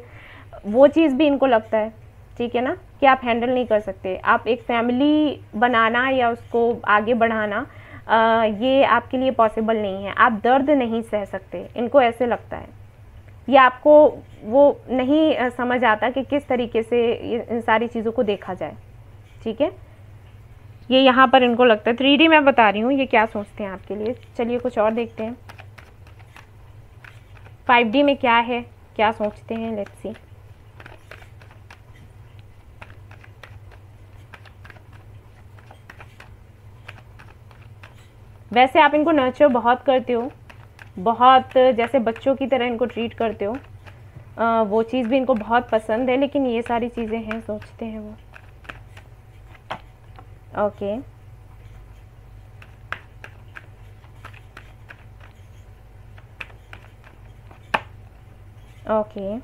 वो चीज़ भी इनको लगता है, ठीक है ना, कि आप हैंडल नहीं कर सकते। आप एक फैमिली बनाना या उसको आगे बढ़ाना आ, ये आपके लिए पॉसिबल नहीं है, आप दर्द नहीं सह सकते, इनको ऐसे लगता है। या आपको वो नहीं समझ आता कि किस तरीके से इन सारी चीज़ों को देखा जाए, ठीक है, ये यहाँ पर इनको लगता है। थ्री डी मैं बता रही हूँ ये क्या सोचते हैं आपके लिए। चलिए कुछ और देखते हैं, फाइव डी में क्या है, क्या सोचते हैं, लेट्स सी। वैसे आप इनको नर्चर बहुत करते हो, बहुत जैसे बच्चों की तरह इनको ट्रीट करते हो, आ, वो चीज़ भी इनको बहुत पसंद है, लेकिन ये सारी चीज़ें हैं सोचते हैं वो, okay okay. Okay okay.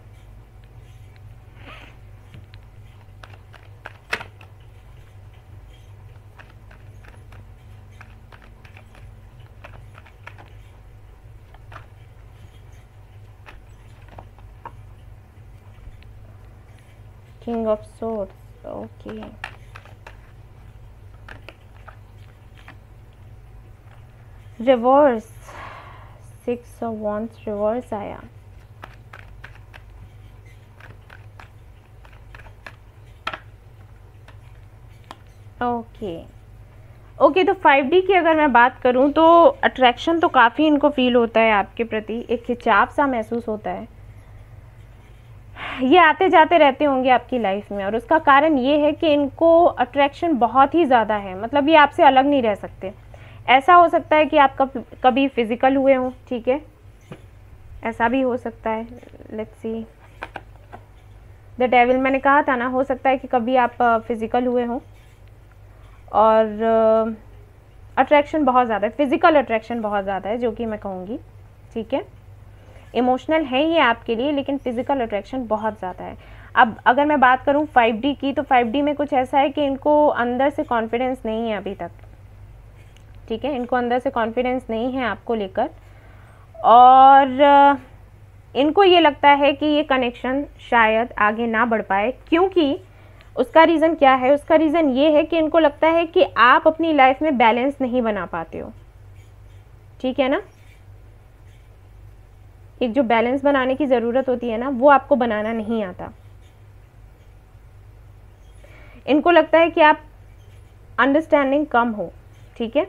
King of swords, okay, reverse, six of wands reverse आया, ओके ओके। तो फाइव डी की अगर मैं बात करूं तो अट्रैक्शन तो काफ़ी इनको फील होता है आपके प्रति, एक खिंचाव सा महसूस होता है, ये आते जाते रहते होंगे आपकी लाइफ में, और उसका कारण ये है कि इनको अट्रैक्शन बहुत ही ज़्यादा है, मतलब ये आपसे अलग नहीं रह सकते। ऐसा हो सकता है कि आप कब कभी फिजिकल हुए हों, ठीक है, ऐसा भी हो सकता है, लेट्स सी द डेविल, मैंने कहा था ना, हो सकता है कि कभी आप फिज़िकल हुए हों और अट्रैक्शन uh, बहुत ज़्यादा है, फिज़िकल अट्रैक्शन बहुत ज़्यादा है जो कि मैं कहूँगी, ठीक है। इमोशनल है ये आपके लिए लेकिन फिज़िकल अट्रैक्शन बहुत ज़्यादा है। अब अगर मैं बात करूँ फाइव डी की तो फाइव डी में कुछ ऐसा है कि इनको अंदर से कॉन्फिडेंस नहीं है अभी तक, ठीक है, इनको अंदर से कॉन्फिडेंस नहीं है आपको लेकर, और इनको ये लगता है कि ये कनेक्शन शायद आगे ना बढ़ पाए, क्योंकि उसका रीज़न क्या है, उसका रीज़न ये है कि इनको लगता है कि आप अपनी लाइफ में बैलेंस नहीं बना पाते हो, ठीक है ना। एक जो बैलेंस बनाने की ज़रूरत होती है ना, वो आपको बनाना नहीं आता। इनको लगता है कि आप अंडरस्टैंडिंग कम हो, ठीक है,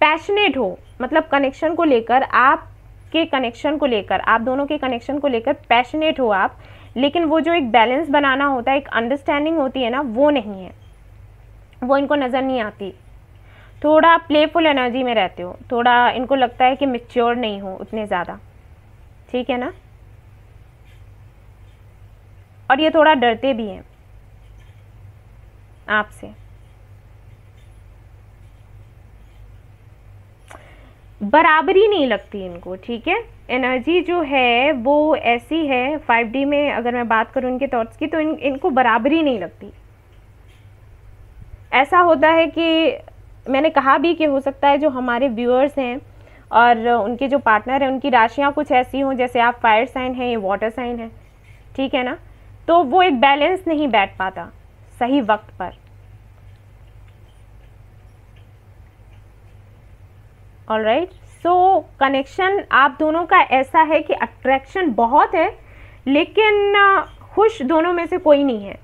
पैशनेट हो, मतलब कनेक्शन को लेकर, आपके कनेक्शन को लेकर, आप दोनों के कनेक्शन को लेकर पैशनेट हो आप, लेकिन वो जो एक बैलेंस बनाना होता है, एक अंडरस्टैंडिंग होती है ना, वो नहीं है, वो इनको नज़र नहीं आती। थोड़ा प्लेफुल एनर्जी में रहते हो, थोड़ा इनको लगता है कि मैच्योर नहीं हो उतने ज़्यादा, ठीक है ना, और ये थोड़ा डरते भी हैं आपसे। बराबरी नहीं लगती इनको, ठीक है, एनर्जी जो है वो ऐसी है। फाइव डी में अगर मैं बात करूँ इनके थॉट्स की तो इन इनको बराबरी नहीं लगती। ऐसा होता है कि मैंने कहा भी कि हो सकता है जो हमारे व्यूअर्स हैं और उनके जो पार्टनर हैं उनकी राशियाँ कुछ ऐसी हों, जैसे आप फायर साइन हैं, ये वाटर साइन है, ठीक है ना, तो वो एक बैलेंस नहीं बैठ पाता सही वक्त पर। ऑल राइट, सो कनेक्शन आप दोनों का ऐसा है कि अट्रैक्शन बहुत है लेकिन खुश दोनों में से कोई नहीं है।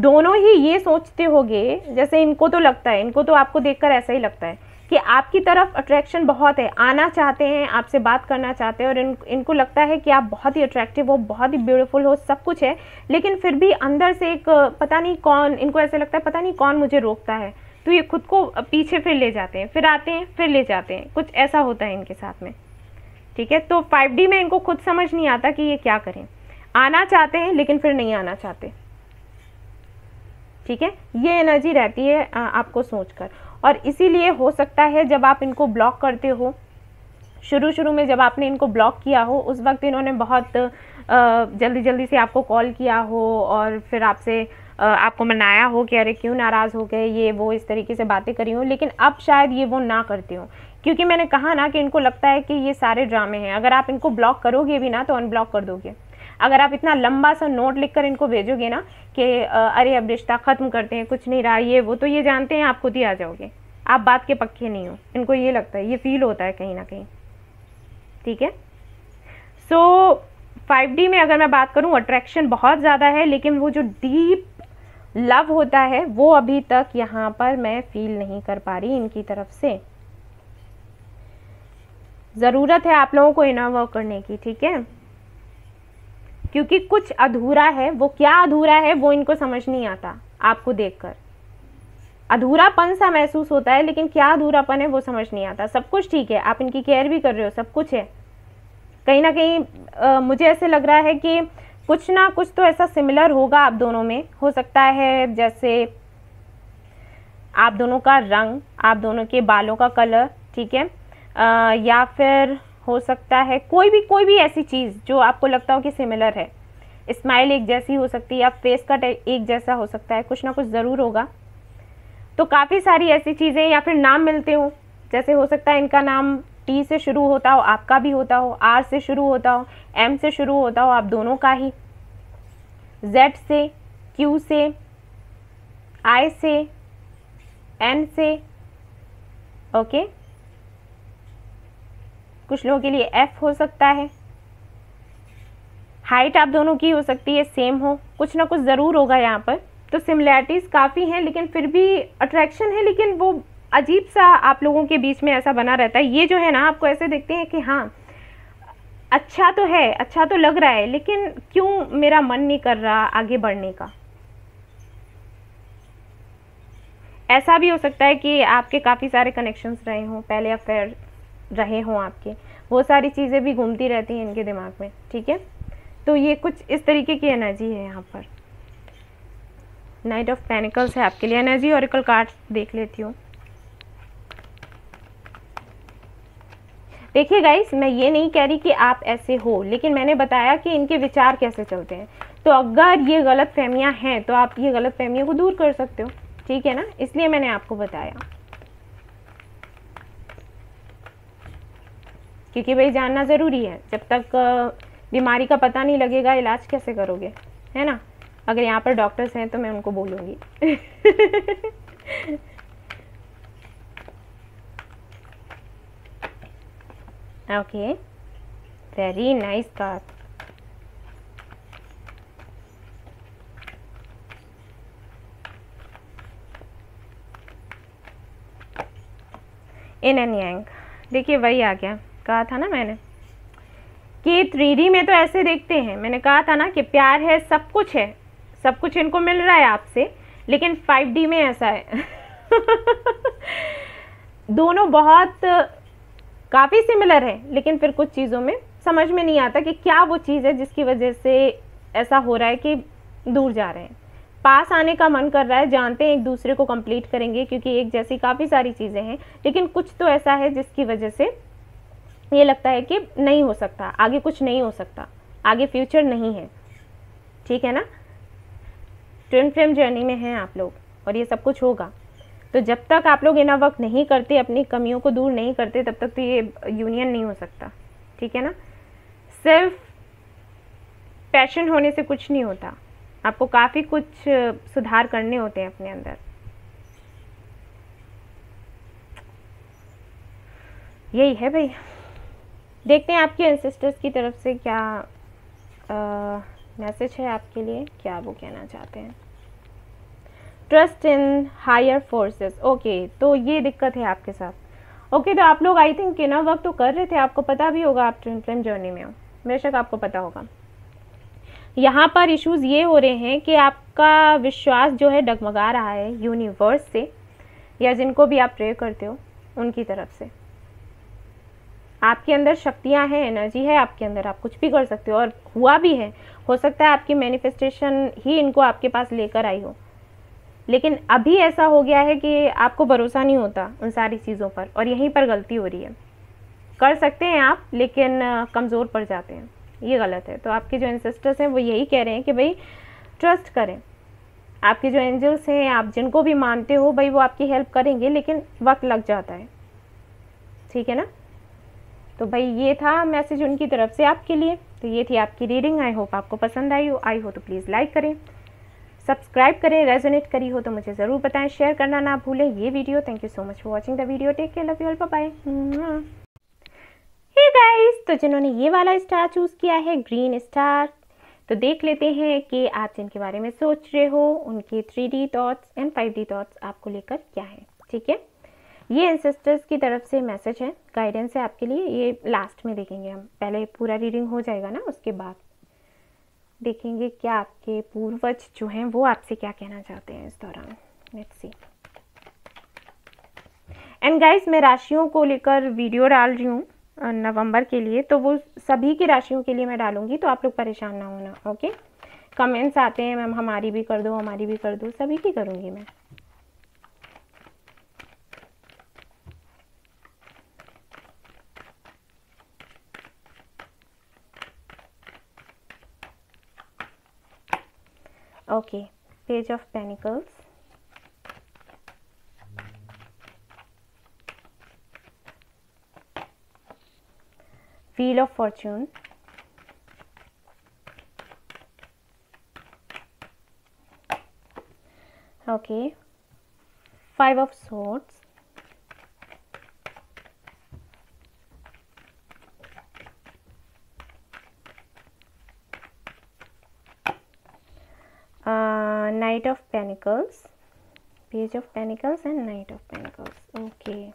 दोनों ही ये सोचते होंगे, जैसे इनको तो लगता है, इनको तो आपको देखकर ऐसा ही लगता है कि आपकी तरफ अट्रैक्शन बहुत है, आना चाहते हैं, आपसे बात करना चाहते हैं और इन इनको लगता है कि आप बहुत ही अट्रैक्टिव हो, बहुत ही ब्यूटीफुल हो, सब कुछ है, लेकिन फिर भी अंदर से एक पता नहीं कौन, इनको ऐसे लगता है पता नहीं कौन मुझे रोकता है, तो ये खुद को पीछे फिर ले जाते हैं, फिर आते हैं, फिर ले जाते हैं, कुछ ऐसा होता है इनके साथ में। ठीक है, तो फाइव डी में इनको खुद समझ नहीं आता कि ये क्या करें, आना चाहते हैं लेकिन फिर नहीं आना चाहते। ठीक है, ये एनर्जी रहती है आपको सोचकर, और इसीलिए हो सकता है जब आप इनको ब्लॉक करते हो, शुरू शुरू में जब आपने इनको ब्लॉक किया हो उस वक्त इन्होंने बहुत जल्दी जल्दी से आपको कॉल किया हो और फिर आपसे आपको मनाया हो कि अरे क्यों नाराज़ हो गए, ये वो, इस तरीके से बातें करी हो, लेकिन अब शायद ये वो ना करते हो, क्योंकि मैंने कहा ना कि इनको लगता है कि ये सारे ड्रामे हैं। अगर आप इनको ब्लॉक करोगे भी ना तो अनब्लॉक कर दोगे। अगर आप इतना लंबा सा नोट लिखकर इनको भेजोगे ना कि अरे अब रिश्ता ख़त्म करते हैं, कुछ नहीं रहा, ये वो, तो ये जानते हैं आप खुद ही आ जाओगे, आप बात के पक्के नहीं हो, इनको ये लगता है, ये फील होता है कहीं ना कहीं। ठीक है, सो फाइव डी में अगर मैं बात करूं, अट्रैक्शन बहुत ज़्यादा है लेकिन वो जो डीप लव होता है वो अभी तक यहाँ पर मैं फील नहीं कर पा रही इनकी तरफ से। ज़रूरत है आप लोगों को इनर वर्क करने की। ठीक है, क्योंकि कुछ अधूरा है, वो क्या अधूरा है वो इनको समझ नहीं आता। आपको देखकर अधूरापन सा महसूस होता है लेकिन क्या अधूरापन है वो समझ नहीं आता। सब कुछ ठीक है, आप इनकी केयर भी कर रहे हो, सब कुछ है, कहीं ना कहीं आ, मुझे ऐसे लग रहा है कि कुछ ना कुछ तो ऐसा सिमिलर होगा आप दोनों में। हो सकता है जैसे आप दोनों का रंग, आप दोनों के बालों का कलर, ठीक है, आ, या फिर हो सकता है कोई भी कोई भी ऐसी चीज़ जो आपको लगता हो कि सिमिलर है। स्माइल एक जैसी हो सकती है या फेस कट एक जैसा हो सकता है, कुछ ना कुछ ज़रूर होगा। तो काफ़ी सारी ऐसी चीज़ें, या फिर नाम मिलते हो, जैसे हो सकता है इनका नाम टी से शुरू होता हो, आपका भी होता हो, आर से शुरू होता हो, एम से शुरू होता हो, आप दोनों का ही, जेड से, क्यू से, आई से, एन से, ओके, कुछ लोगों के लिए एफ हो सकता है। हाइट आप दोनों की हो सकती है सेम हो, कुछ ना कुछ ज़रूर होगा यहाँ पर। तो सिमिलैरिटीज़ काफ़ी हैं लेकिन फिर भी अट्रैक्शन है, लेकिन वो अजीब सा आप लोगों के बीच में ऐसा बना रहता है। ये जो है ना, आपको ऐसे देखते हैं कि हाँ अच्छा तो है, अच्छा तो लग रहा है, लेकिन क्यों मेरा मन नहीं कर रहा आगे बढ़ने का। ऐसा भी हो सकता है कि आपके काफ़ी सारे कनेक्शंस रहे हों, पहले अफेयर रहे हों आपके, वो सारी चीज़ें भी घूमती रहती हैं इनके दिमाग में। ठीक है, तो ये कुछ इस तरीके की एनर्जी है यहाँ पर। नाइट ऑफ पेंटिकल्स है आपके लिए एनर्जी। ऑरेकल कार्ड्स देख लेती हूँ। देखिए गाइस, मैं ये नहीं कह रही कि आप ऐसे हो, लेकिन मैंने बताया कि इनके विचार कैसे चलते हैं। तो अगर ये गलत फहमियाँ हैं तो आप ये गलत फहमियों को दूर कर सकते हो। ठीक है ना, इसलिए मैंने आपको बताया, क्योंकि भाई जानना ज़रूरी है। जब तक बीमारी का पता नहीं लगेगा इलाज कैसे करोगे, है ना। अगर यहाँ पर डॉक्टर्स हैं तो मैं उनको बोलूँगी। Okay, very nice card. Yin and yang, देखिए वही आ गया। कहा था ना मैंने कि थ्री डी में तो ऐसे देखते हैं, मैंने कहा था ना कि प्यार है, सब कुछ है, सब कुछ इनको मिल रहा है आपसे, लेकिन फाइव डी में ऐसा है। दोनों बहुत काफ़ी सिमिलर हैं लेकिन फिर कुछ चीज़ों में समझ में नहीं आता कि क्या वो चीज़ है जिसकी वजह से ऐसा हो रहा है कि दूर जा रहे हैं। पास आने का मन कर रहा है, जानते हैं एक दूसरे को कंप्लीट करेंगे क्योंकि एक जैसी काफ़ी सारी चीज़ें हैं, लेकिन कुछ तो ऐसा है जिसकी वजह से ये लगता है कि नहीं हो सकता आगे, कुछ नहीं हो सकता आगे, फ्यूचर नहीं है। ठीक है ना, ट्विन फ्लेम जर्नी में हैं आप लोग और ये सब कुछ होगा। तो जब तक आप लोग इनर वर्क नहीं करते, अपनी कमियों को दूर नहीं करते, तब तक तो ये यूनियन नहीं हो सकता। ठीक है ना, सिर्फ पैशन होने से कुछ नहीं होता, आपको काफ़ी कुछ सुधार करने होते हैं अपने अंदर। यही है भाई। देखते हैं आपके एंसेस्टर्स की तरफ से क्या मैसेज है आपके लिए, क्या वो कहना चाहते हैं। Trust in higher forces, okay तो ये दिक्कत है आपके साथ। ओके okay, तो आप लोग आई थिंक ना वर्क तो कर रहे थे, आपको पता भी होगा, आप ट्विन फ्लेम जर्नी में हो, बेशक आपको पता होगा। यहाँ पर इश्यूज ये हो रहे हैं कि आपका विश्वास जो है डगमगा रहा है यूनिवर्स से या जिनको भी आप प्रे करते हो उनकी तरफ से। आपके अंदर शक्तियाँ हैं, एनर्जी है आपके अंदर, आप कुछ भी कर सकते हो और हुआ भी है। हो सकता है आपकी मैनिफेस्टेशन ही इनको आपके पास लेकर आई हो, लेकिन अभी ऐसा हो गया है कि आपको भरोसा नहीं होता उन सारी चीज़ों पर और यहीं पर गलती हो रही है। कर सकते हैं आप लेकिन कमज़ोर पड़ जाते हैं, ये गलत है। तो आपके जो एंसेस्टर्स हैं वो यही कह रहे हैं कि भाई ट्रस्ट करें। आपके जो एंजल्स हैं, आप जिनको भी मानते हो भाई, वो आपकी हेल्प करेंगे लेकिन वक्त लग जाता है, ठीक है ना। तो भाई ये था मैसेज उनकी तरफ से आपके लिए। तो ये थी आपकी रीडिंग, आई होप आपको पसंद आई हो। आई हो तो प्लीज़ लाइक करें, सब्सक्राइब करें। रेजोनेट करी हो तो मुझे ज़रूर बताएं, शेयर करना ना भूलें ये video. Thank you so much for watching the video, take care, love you all, bye bye. Hey guys, तो जिन्होंने ये वाला स्टार चूज़ किया है ग्रीन स्टार, तो देख लेते हैं कि आप जिनके बारे में सोच रहे हो उनके three D thoughts and five D thoughts आपको लेकर क्या है, ठीक है। ये एंसेस्टर्स की तरफ से मैसेज है, गाइडेंस है आपके लिए, ये लास्ट में देखेंगे हम, पहले पूरा रीडिंग हो जाएगा ना, उसके बाद देखेंगे क्या आपके पूर्वज जो हैं वो आपसे क्या कहना चाहते हैं इस दौरान। Let's see. एंड गाइस, मैं राशियों को लेकर वीडियो डाल रही हूँ नवंबर के लिए, तो वो सभी की राशियों के लिए मैं डालूंगी, तो आप लोग परेशान ना होना। ओके, कमेंट्स आते हैं मैम हमारी भी कर दो, हमारी भी कर दो, सभी की करूँगी मैं। Okay, page of पेंटिकल्स, wheel of fortune, okay, five of swords, Knight of Pentacles, Page of Pentacles and Knight of Pentacles. Okay.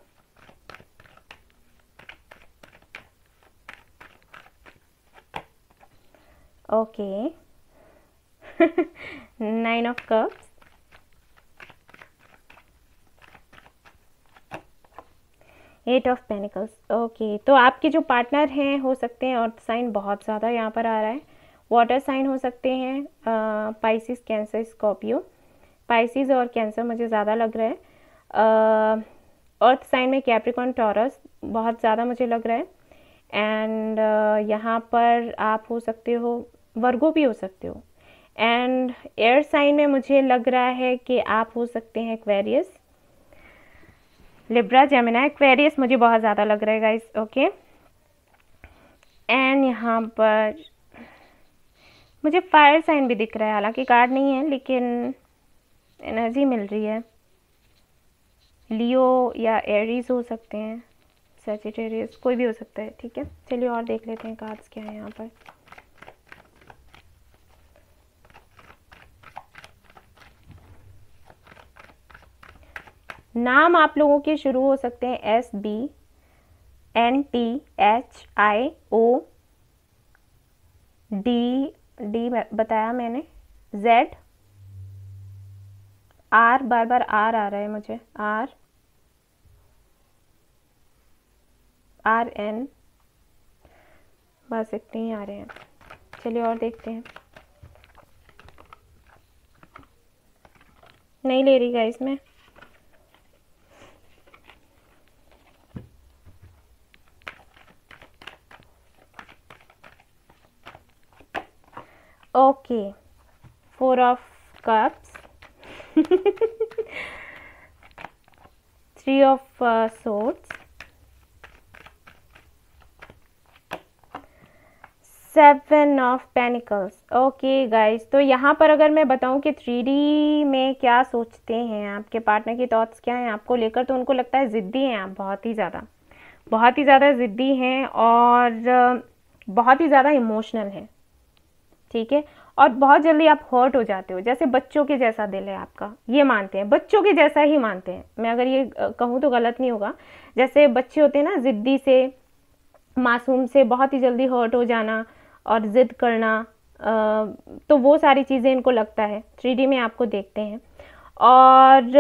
Okay. Nine of Cups, Eight of Pentacles. Okay. तो आपके जो पार्टनर हैं हो सकते हैं, और sign बहुत ज़्यादा यहाँ पर आ रहा है, वाटर साइन हो सकते हैं, पाइसिस, कैंसर, स्कॉर्पियो। पाइसिस और कैंसर मुझे ज़्यादा लग रहा है। अर्थ साइन में कैप्रिकॉन, टॉरस बहुत ज़्यादा मुझे लग रहा है। एंड uh, यहाँ पर आप हो सकते हो वर्गो भी हो सकते हो। एंड एयर साइन में मुझे लग रहा है कि आप हो सकते हैं एक्वेरियस, लिब्रा, जेमिनाई। एक्वेरियस मुझे बहुत ज़्यादा लग रहा है गाइस, ओके। एंड यहाँ पर मुझे फायर साइन भी दिख रहा है, हालांकि कार्ड नहीं है लेकिन एनर्जी मिल रही है। लियो या एरीज हो सकते हैं, सैजिटेरियस, कोई भी हो सकता है, ठीक है। चलिए और देख लेते हैं कार्ड्स क्या है यहाँ पर। नाम आप लोगों के शुरू हो सकते हैं S, B, N, T, H, I, O, D, D बताया मैंने, Z, R, बार बार R आ रहा है मुझे, R, R, N, बस इतने ही आ रहे हैं। चलिए और देखते हैं। नहीं ले रही गाइस मैं। Okay, four of cups, three of swords, seven of pentacles. Okay guys, तो यहाँ पर अगर मैं बताऊँ कि थ्री डी में क्या सोचते हैं आपके पार्टनर की थॉट्स क्या हैं आपको लेकर, तो उनको लगता है ज़िद्दी हैं आप बहुत ही ज़्यादा, बहुत ही ज़्यादा ज़िद्दी हैं और बहुत ही ज़्यादा इमोशनल हैं, ठीक है, और बहुत जल्दी आप हर्ट हो जाते हो। जैसे बच्चों के जैसा दिल है आपका, ये मानते हैं, बच्चों के जैसा ही मानते हैं, मैं अगर ये कहूँ तो गलत नहीं होगा। जैसे बच्चे होते हैं ना, ज़िद्दी से, मासूम से बहुत ही जल्दी हर्ट हो जाना और ज़िद करना, आ, तो वो सारी चीज़ें इनको लगता है, थ्री डी में आपको देखते हैं। और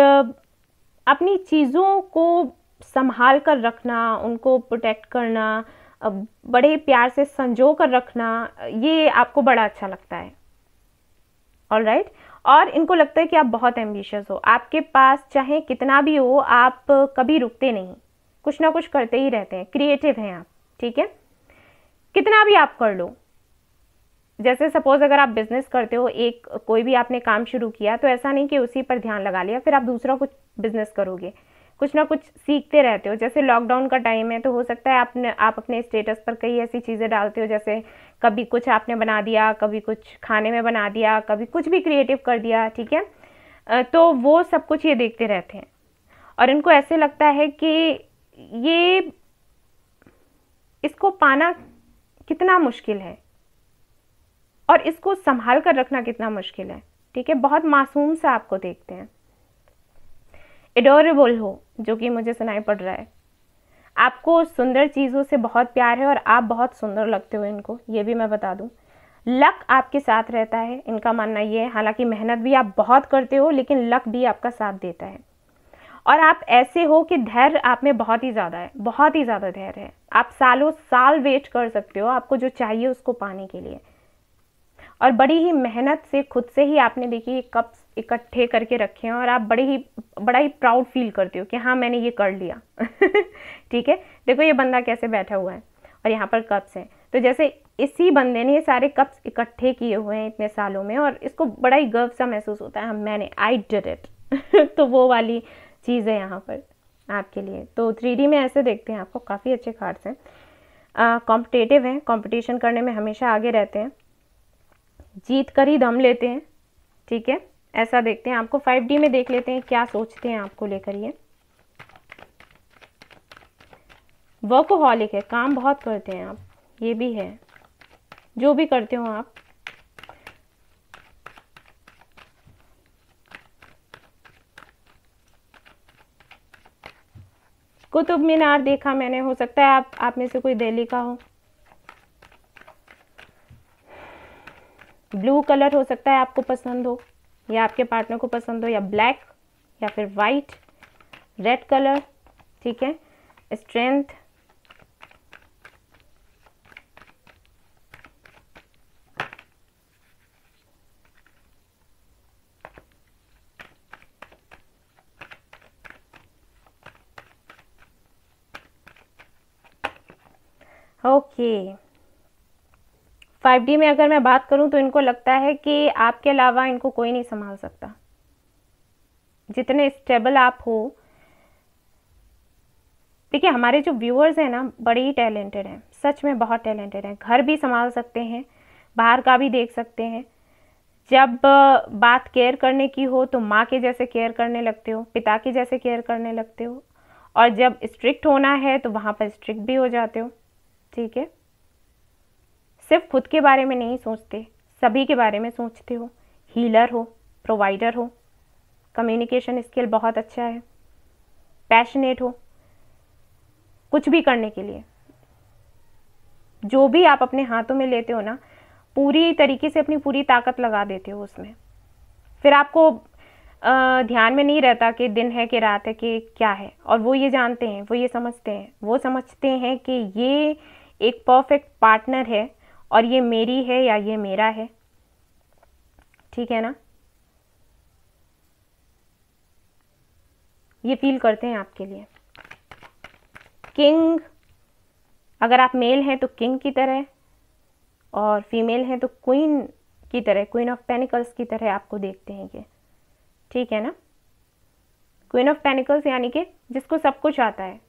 अपनी चीज़ों को संभाल कर रखना, उनको प्रोटेक्ट करना, बड़े प्यार से संजो कर रखना, ये आपको बड़ा अच्छा लगता है। All right right? और इनको लगता है कि आप बहुत एम्बिशियस हो, आपके पास चाहे कितना भी हो आप कभी रुकते नहीं, कुछ ना कुछ करते ही रहते हैं, क्रिएटिव हैं आप, ठीक है, कितना भी आप कर लो। जैसे सपोज अगर आप बिजनेस करते हो, एक कोई भी आपने काम शुरू किया, तो ऐसा नहीं कि उसी पर ध्यान लगा लिया, फिर आप दूसरा कुछ बिजनेस करोगे, कुछ ना कुछ सीखते रहते हो। जैसे लॉकडाउन का टाइम है तो हो सकता है आपने आप अपने स्टेटस पर कई ऐसी चीज़ें डालते हो, जैसे कभी कुछ आपने बना दिया, कभी कुछ खाने में बना दिया, कभी कुछ भी क्रिएटिव कर दिया, ठीक है, तो वो सब कुछ ये देखते रहते हैं। और इनको ऐसे लगता है कि ये, इसको पाना कितना मुश्किल है और इसको संभाल कर रखना कितना मुश्किल है, ठीक है, बहुत मासूम सा आपको देखते हैं। एडोरेबल हो, जो कि मुझे सुनाई पड़ रहा है, आपको सुंदर चीज़ों से बहुत प्यार है और आप बहुत सुंदर लगते हो इनको, ये भी मैं बता दूं। लक आपके साथ रहता है, इनका मानना ये है, हालांकि मेहनत भी आप बहुत करते हो लेकिन लक भी आपका साथ देता है। और आप ऐसे हो कि धैर्य आप में बहुत ही ज़्यादा है, बहुत ही ज़्यादा धैर्य है, आप सालों साल वेट कर सकते हो आपको जो चाहिए उसको पाने के लिए। और बड़ी ही मेहनत से खुद से ही आपने देखिए कप्स इकट्ठे करके रखे हैं और आप बड़े ही बड़ा ही प्राउड फील करते हो कि हाँ मैंने ये कर लिया ठीक है, देखो ये बंदा कैसे बैठा हुआ है और यहाँ पर कप्स हैं, तो जैसे इसी बंदे ने ये सारे कप्स इकट्ठे किए हुए हैं इतने सालों में और इसको बड़ा ही गर्व सा महसूस होता है, हाँ मैंने, आई डिड इट तो वो वाली चीज़ है यहाँ पर आपके लिए। तो थ्री डी में ऐसे देखते हैं आपको, काफ़ी अच्छे कार्ड्स हैं, कॉम्पिटेटिव हैं, कॉम्पिटिशन करने में हमेशा आगे रहते हैं, जीत कर ही दम लेते हैं, ठीक है, ऐसा देखते हैं आपको। फाइव डी में देख लेते हैं क्या सोचते हैं आपको लेकर। ये वर्कोहॉलिक है, काम बहुत करते हैं आप, ये भी है, जो भी करते हो आप, कुतुब मीनार देखा मैंने, हो सकता है आप आप में से कोई दिल्ली का हो, ब्लू कलर हो सकता है आपको पसंद हो या आपके पार्टनर को पसंद हो, या ब्लैक या फिर वाइट, रेड कलर, ठीक है, स्ट्रेंथ, ओके। फाइव डी में अगर मैं बात करूं तो इनको लगता है कि आपके अलावा इनको कोई नहीं संभाल सकता, जितने स्टेबल आप हो। देखिए हमारे जो व्यूअर्स हैं ना, बड़े ही टैलेंटेड हैं, सच में बहुत टैलेंटेड हैं, घर भी संभाल सकते हैं, बाहर का भी देख सकते हैं। जब बात केयर करने की हो तो माँ के जैसे केयर करने लगते हो, पिता के जैसे केयर करने लगते हो, और जब स्ट्रिक्ट होना है तो वहाँ पर स्ट्रिक्ट भी हो जाते हो, ठीक है। सिर्फ खुद के बारे में नहीं सोचते, सभी के बारे में सोचते हो, हीलर हो, प्रोवाइडर हो, कम्युनिकेशन स्किल बहुत अच्छा है, पैशनेट हो, कुछ भी करने के लिए, जो भी आप अपने हाथों में लेते हो ना, पूरी तरीके से अपनी पूरी ताकत लगा देते हो उसमें, फिर आपको आ, ध्यान में नहीं रहता कि दिन है कि रात है कि क्या है। और वो ये जानते हैं, वो ये समझते हैं, वो समझते हैं कि ये एक परफेक्ट पार्टनर है और ये मेरी है या ये मेरा है, ठीक है ना, ये फील करते हैं आपके लिए। किंग, अगर आप मेल हैं तो किंग की तरह और फीमेल हैं तो क्वीन की तरह, क्वीन ऑफ पेनिकल्स की तरह आपको देखते हैं ये, ठीक है ना। क्वीन ऑफ पेनिकल्स यानी कि जिसको सब कुछ आता है,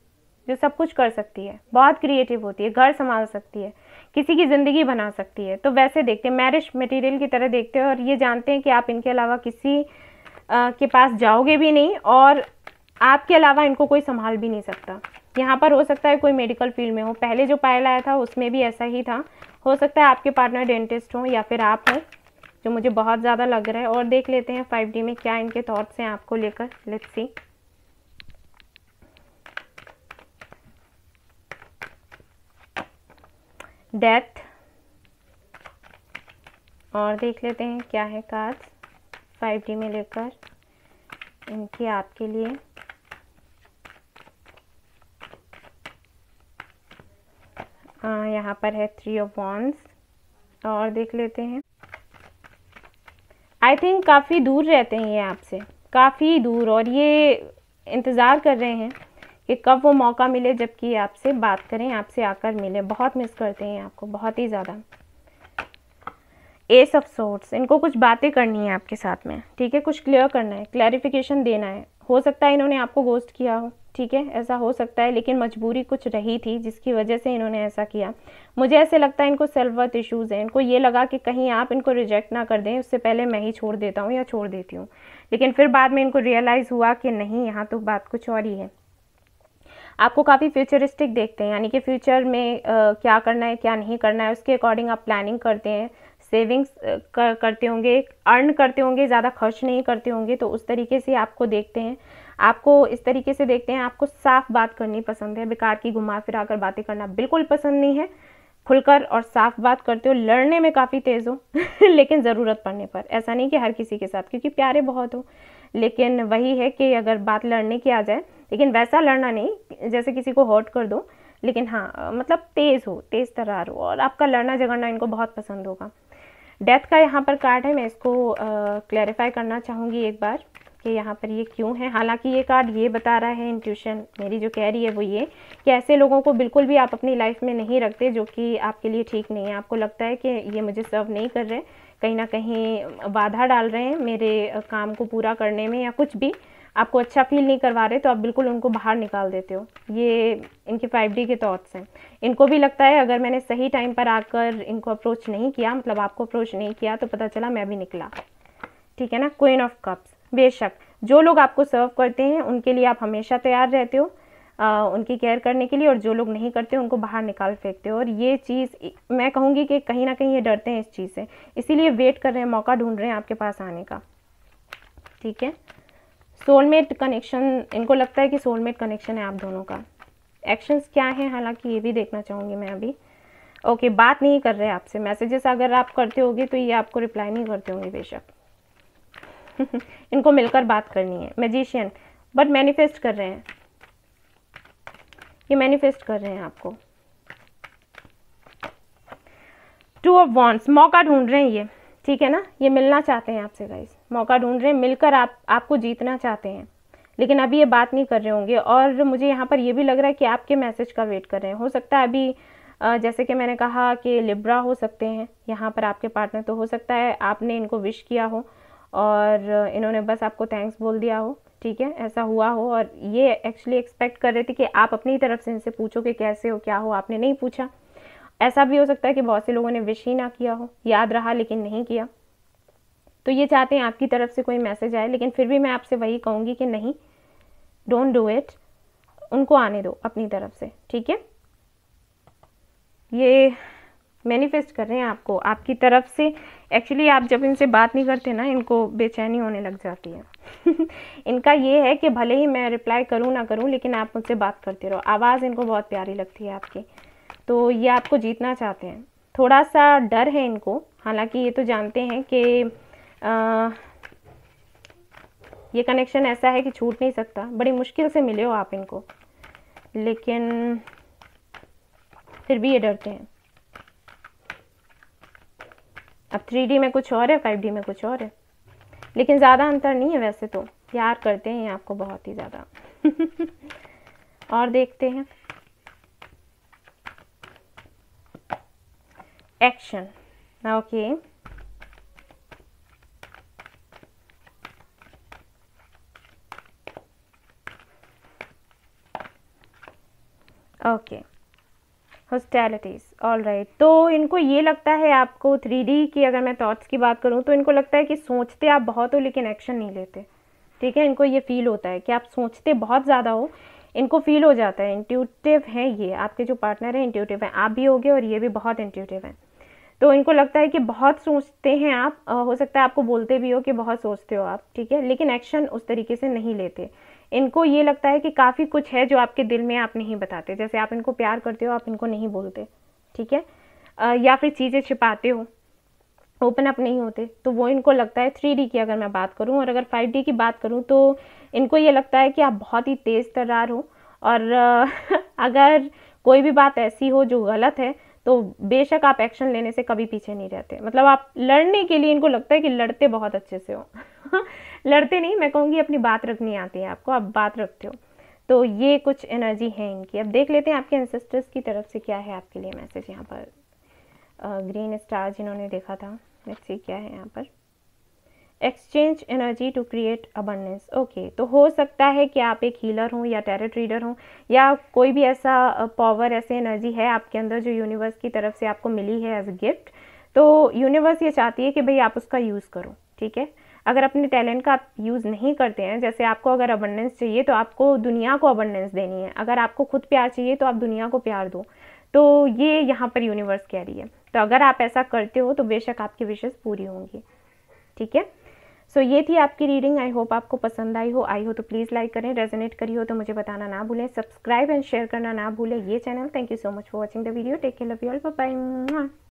जो सब कुछ कर सकती है, बहुत क्रिएटिव होती है, घर संभाल सकती है, किसी की ज़िंदगी बना सकती है, तो वैसे देखते हैं, मैरिज मटेरियल की तरह देखते हैं। और ये जानते हैं कि आप इनके अलावा किसी आ, के पास जाओगे भी नहीं और आपके अलावा इनको कोई संभाल भी नहीं सकता, यहाँ पर हो सकता है कोई मेडिकल फील्ड में हो। पहले जो पायल आया था उसमें भी ऐसा ही था। हो सकता है आपके पार्टनर डेंटिस्ट हो या फिर आप हो, जो मुझे बहुत ज़्यादा लग रहा है। और देख लेते हैं फाइव डी में क्या इनके थॉट्स हैं आपको लेकर। Let's see. डेथ, और देख लेते हैं क्या है कार्ड्स फाइव डी में लेकर इनकी आपके लिए। आ, यहाँ पर है थ्री ऑफ वॉन्ड्स, और देख लेते हैं। आई थिंक काफ़ी दूर रहते हैं ये आपसे, काफ़ी दूर, और ये इंतज़ार कर रहे हैं कि कब वो मौका मिले जबकि ये आपसे बात करें, आपसे आकर मिले। बहुत मिस करते हैं आपको, बहुत ही ज़्यादा। एस ऑफ सोर्ड्स, इनको कुछ बातें करनी है आपके साथ में, ठीक है, कुछ क्लियर करना है, क्लैरिफिकेशन देना है। हो सकता है इन्होंने आपको गोस्ट किया हो, ठीक है, ऐसा हो सकता है, लेकिन मजबूरी कुछ रही थी जिसकी वजह से इन्होंने ऐसा किया। मुझे ऐसे लगता है इनको सेल्फ वर्थ इश्यूज़ हैं। इनको ये लगा कि कहीं आप इनको रिजेक्ट ना कर दें, उससे पहले मैं ही छोड़ देता हूँ या छोड़ देती हूँ, लेकिन फिर बाद में इनको रियलाइज़ हुआ कि नहीं, यहाँ तो बात कुछ और ही है। आपको काफ़ी फ्यूचरिस्टिक देखते हैं, यानी कि फ्यूचर में आ, क्या करना है क्या नहीं करना है उसके अकॉर्डिंग आप प्लानिंग करते हैं, सेविंग्स कर, करते होंगे, अर्न करते होंगे, ज़्यादा खर्च नहीं करते होंगे, तो उस तरीके से आपको देखते हैं, आपको इस तरीके से देखते हैं। आपको साफ बात करनी पसंद है, बेकार की घुमा फिरा कर बातें करना बिल्कुल पसंद नहीं है। खुलकर और साफ बात करते हो, लड़ने में काफ़ी तेज़ हो लेकिन ज़रूरत पड़ने पर, ऐसा नहीं कि हर किसी के साथ, क्योंकि प्यारे बहुत हो, लेकिन वही है कि अगर बात लड़ने की आ जाए, लेकिन वैसा लड़ना नहीं जैसे किसी को हर्ट कर दो, लेकिन हाँ मतलब तेज़ हो, तेज़ तर्रार हो, और आपका लड़ना झगड़ना इनको बहुत पसंद होगा। डेथ का यहाँ पर कार्ड है, मैं इसको क्लैरिफाई करना चाहूँगी एक बार कि यहाँ पर ये क्यों है। हालांकि ये कार्ड ये बता रहा है, इंट्यूशन मेरी जो कह रही है वो ये कि ऐसे लोगों को बिल्कुल भी आप अपनी लाइफ में नहीं रखते जो कि आपके लिए ठीक नहीं है। आपको लगता है कि ये मुझे सर्व नहीं कर रहे, कहीं ना कहीं बाधा डाल रहे हैं मेरे काम को पूरा करने में, या कुछ भी आपको अच्छा फील नहीं करवा रहे, तो आप बिल्कुल उनको बाहर निकाल देते हो। ये इनके फाइव डी के थॉट्स हैं। इनको भी लगता है अगर मैंने सही टाइम पर आकर इनको अप्रोच नहीं किया, मतलब आपको अप्रोच नहीं किया, तो पता चला मैं भी निकला, ठीक है ना। क्वीन ऑफ कप्स, बेशक जो लोग आपको सर्व करते हैं उनके लिए आप हमेशा तैयार रहते हो, आ, उनकी केयर करने के लिए, और जो लोग नहीं करते उनको बाहर निकाल फेंकते हो। और ये चीज़ मैं कहूँगी कि कहीं ना कहीं ये डरते हैं इस चीज़ से, इसीलिए वेट कर रहे हैं, मौका ढूंढ रहे हैं आपके पास आने का, ठीक है। सोलमेट कनेक्शन, इनको लगता है कि सोलमेट कनेक्शन है आप दोनों का। एक्शंस क्या हैं, हालांकि ये भी देखना चाहूँगी मैं अभी। ओके, बात नहीं कर रहे आपसे, मैसेजेस अगर आप करते होगे तो ये आपको रिप्लाई नहीं करते होंगे बेशक इनको मिलकर बात करनी है। मैजिशियन, बट मैनिफेस्ट कर रहे हैं, ये मैनिफेस्ट कर रहे हैं आपको। टू ऑफ वॉन्ड्स, मौका ढूंढ रहे हैं ये, ठीक है ना, ये मिलना चाहते हैं आपसे गाइस, मौका ढूंढ रहे हैं, मिलकर आप आपको जीतना चाहते हैं, लेकिन अभी ये बात नहीं कर रहे होंगे। और मुझे यहाँ पर ये भी लग रहा है कि आपके मैसेज का वेट कर रहे हैं। हो सकता है अभी जैसे कि मैंने कहा कि लिब्रा हो सकते हैं यहाँ पर आपके पार्टनर, तो हो सकता है आपने इनको विश किया हो और इन्होंने बस आपको थैंक्स बोल दिया हो, ठीक है, ऐसा हुआ हो। और ये एक्चुअली एक्सपेक्ट कर रहे थे कि आप अपनी तरफ से इनसे पूछो कि कैसे हो क्या हो, आपने नहीं पूछा। ऐसा भी हो सकता है कि बहुत से लोगों ने विश ही ना किया हो, याद रहा लेकिन नहीं किया, तो ये चाहते हैं आपकी तरफ से कोई मैसेज आए। लेकिन फिर भी मैं आपसे वही कहूँगी कि नहीं, डोंट डू इट, उनको आने दो अपनी तरफ से, ठीक है। ये मैनिफेस्ट कर रहे हैं आपको, आपकी तरफ से। एक्चुअली आप जब इनसे बात नहीं करते ना, इनको बेचैनी होने लग जाती है इनका ये है कि भले ही मैं रिप्लाई करूं ना करूं, लेकिन आप मुझसे बात करते रहो। आवाज़ इनको बहुत प्यारी लगती है आपकी, तो ये आपको जीतना चाहते हैं। थोड़ा सा डर है इनको, हालांकि ये तो जानते हैं कि आ, ये कनेक्शन ऐसा है कि छूट नहीं सकता, बड़ी मुश्किल से मिले हो आप इनको, लेकिन फिर भी ये डरते हैं। अब थ्री डी में कुछ और है, फाइव डी में कुछ और है, लेकिन ज़्यादा अंतर नहीं है वैसे तो, प्यार करते हैं आपको बहुत ही ज़्यादा और देखते हैं action, okay. Okay hostilities, all right. तो इनको ये लगता है आपको थ्री डी की, अगर मैं थॉट्स की बात करूं तो इनको लगता है कि सोचते आप बहुत हो लेकिन एक्शन नहीं लेते, ठीक है। इनको ये फील होता है कि आप सोचते बहुत ज़्यादा हो, इनको फील हो जाता है, इंट्यूटिव है ये, आपके जो पार्टनर है इंट्यूटिव है, आप भी होगे और ये भी बहुत इंट्यूटिव है। तो इनको लगता है कि बहुत सोचते हैं आप, आ, हो सकता है आपको बोलते भी हो कि बहुत सोचते हो आप, ठीक है, लेकिन एक्शन उस तरीके से नहीं लेते। इनको ये लगता है कि काफ़ी कुछ है जो आपके दिल में आप नहीं बताते, जैसे आप इनको प्यार करते हो आप इनको नहीं बोलते, ठीक है, आ, या फिर चीज़ें छिपाते हो, ओपन अप नहीं होते, तो वो इनको लगता है। थ्री डी की अगर मैं बात करूँ और अगर फाइव डी की बात करूँ तो इनको ये लगता है कि आप बहुत ही तेज़ तर्रार हो और आ, अगर कोई भी बात ऐसी हो जो गलत है तो बेशक आप एक्शन लेने से कभी पीछे नहीं रहते। मतलब आप लड़ने के लिए, इनको लगता है कि लड़ते बहुत अच्छे से हो लड़ते नहीं, मैं कहूँगी अपनी बात रखनी आती है आपको, आप बात रखते हो। तो ये कुछ एनर्जी है इनकी। अब देख लेते हैं आपके एंसेस्टर्स की तरफ से क्या है आपके लिए मैसेज। यहाँ पर ग्रीन स्टार जिन्होंने देखा था, लेट्स सी क्या है यहाँ पर। Exchange energy to create abundance, okay. तो हो सकता है कि आप एक हीलर हों या टैरेट रीडर हों या कोई भी ऐसा पावर, ऐसी एनर्जी है आपके अंदर जो यूनिवर्स की तरफ से आपको मिली है एज अ गिफ्ट। तो यूनिवर्स ये चाहती है कि भाई आप उसका यूज़ करो, ठीक है। अगर अपने टैलेंट का आप यूज़ नहीं करते हैं, जैसे आपको अगर अबंडेंस चाहिए तो आपको दुनिया को अबंडेंस देनी है, अगर आपको खुद प्यार चाहिए तो आप दुनिया को प्यार दो, तो ये यहाँ पर यूनिवर्स कह रही है। तो अगर आप ऐसा करते हो तो बेशक आपकी विशेष पूरी होंगी, ठीक है। सो so, ये थी आपकी रीडिंग। आई होप आपको पसंद आई हो। आई हो तो प्लीज़ लाइक करें, रेजोनेट करी हो तो मुझे बताना ना भूलें, सब्सक्राइब एंड शेयर करना ना भूलें ये channel. Thank you so much for watching the video, take care, love you all, bye bye.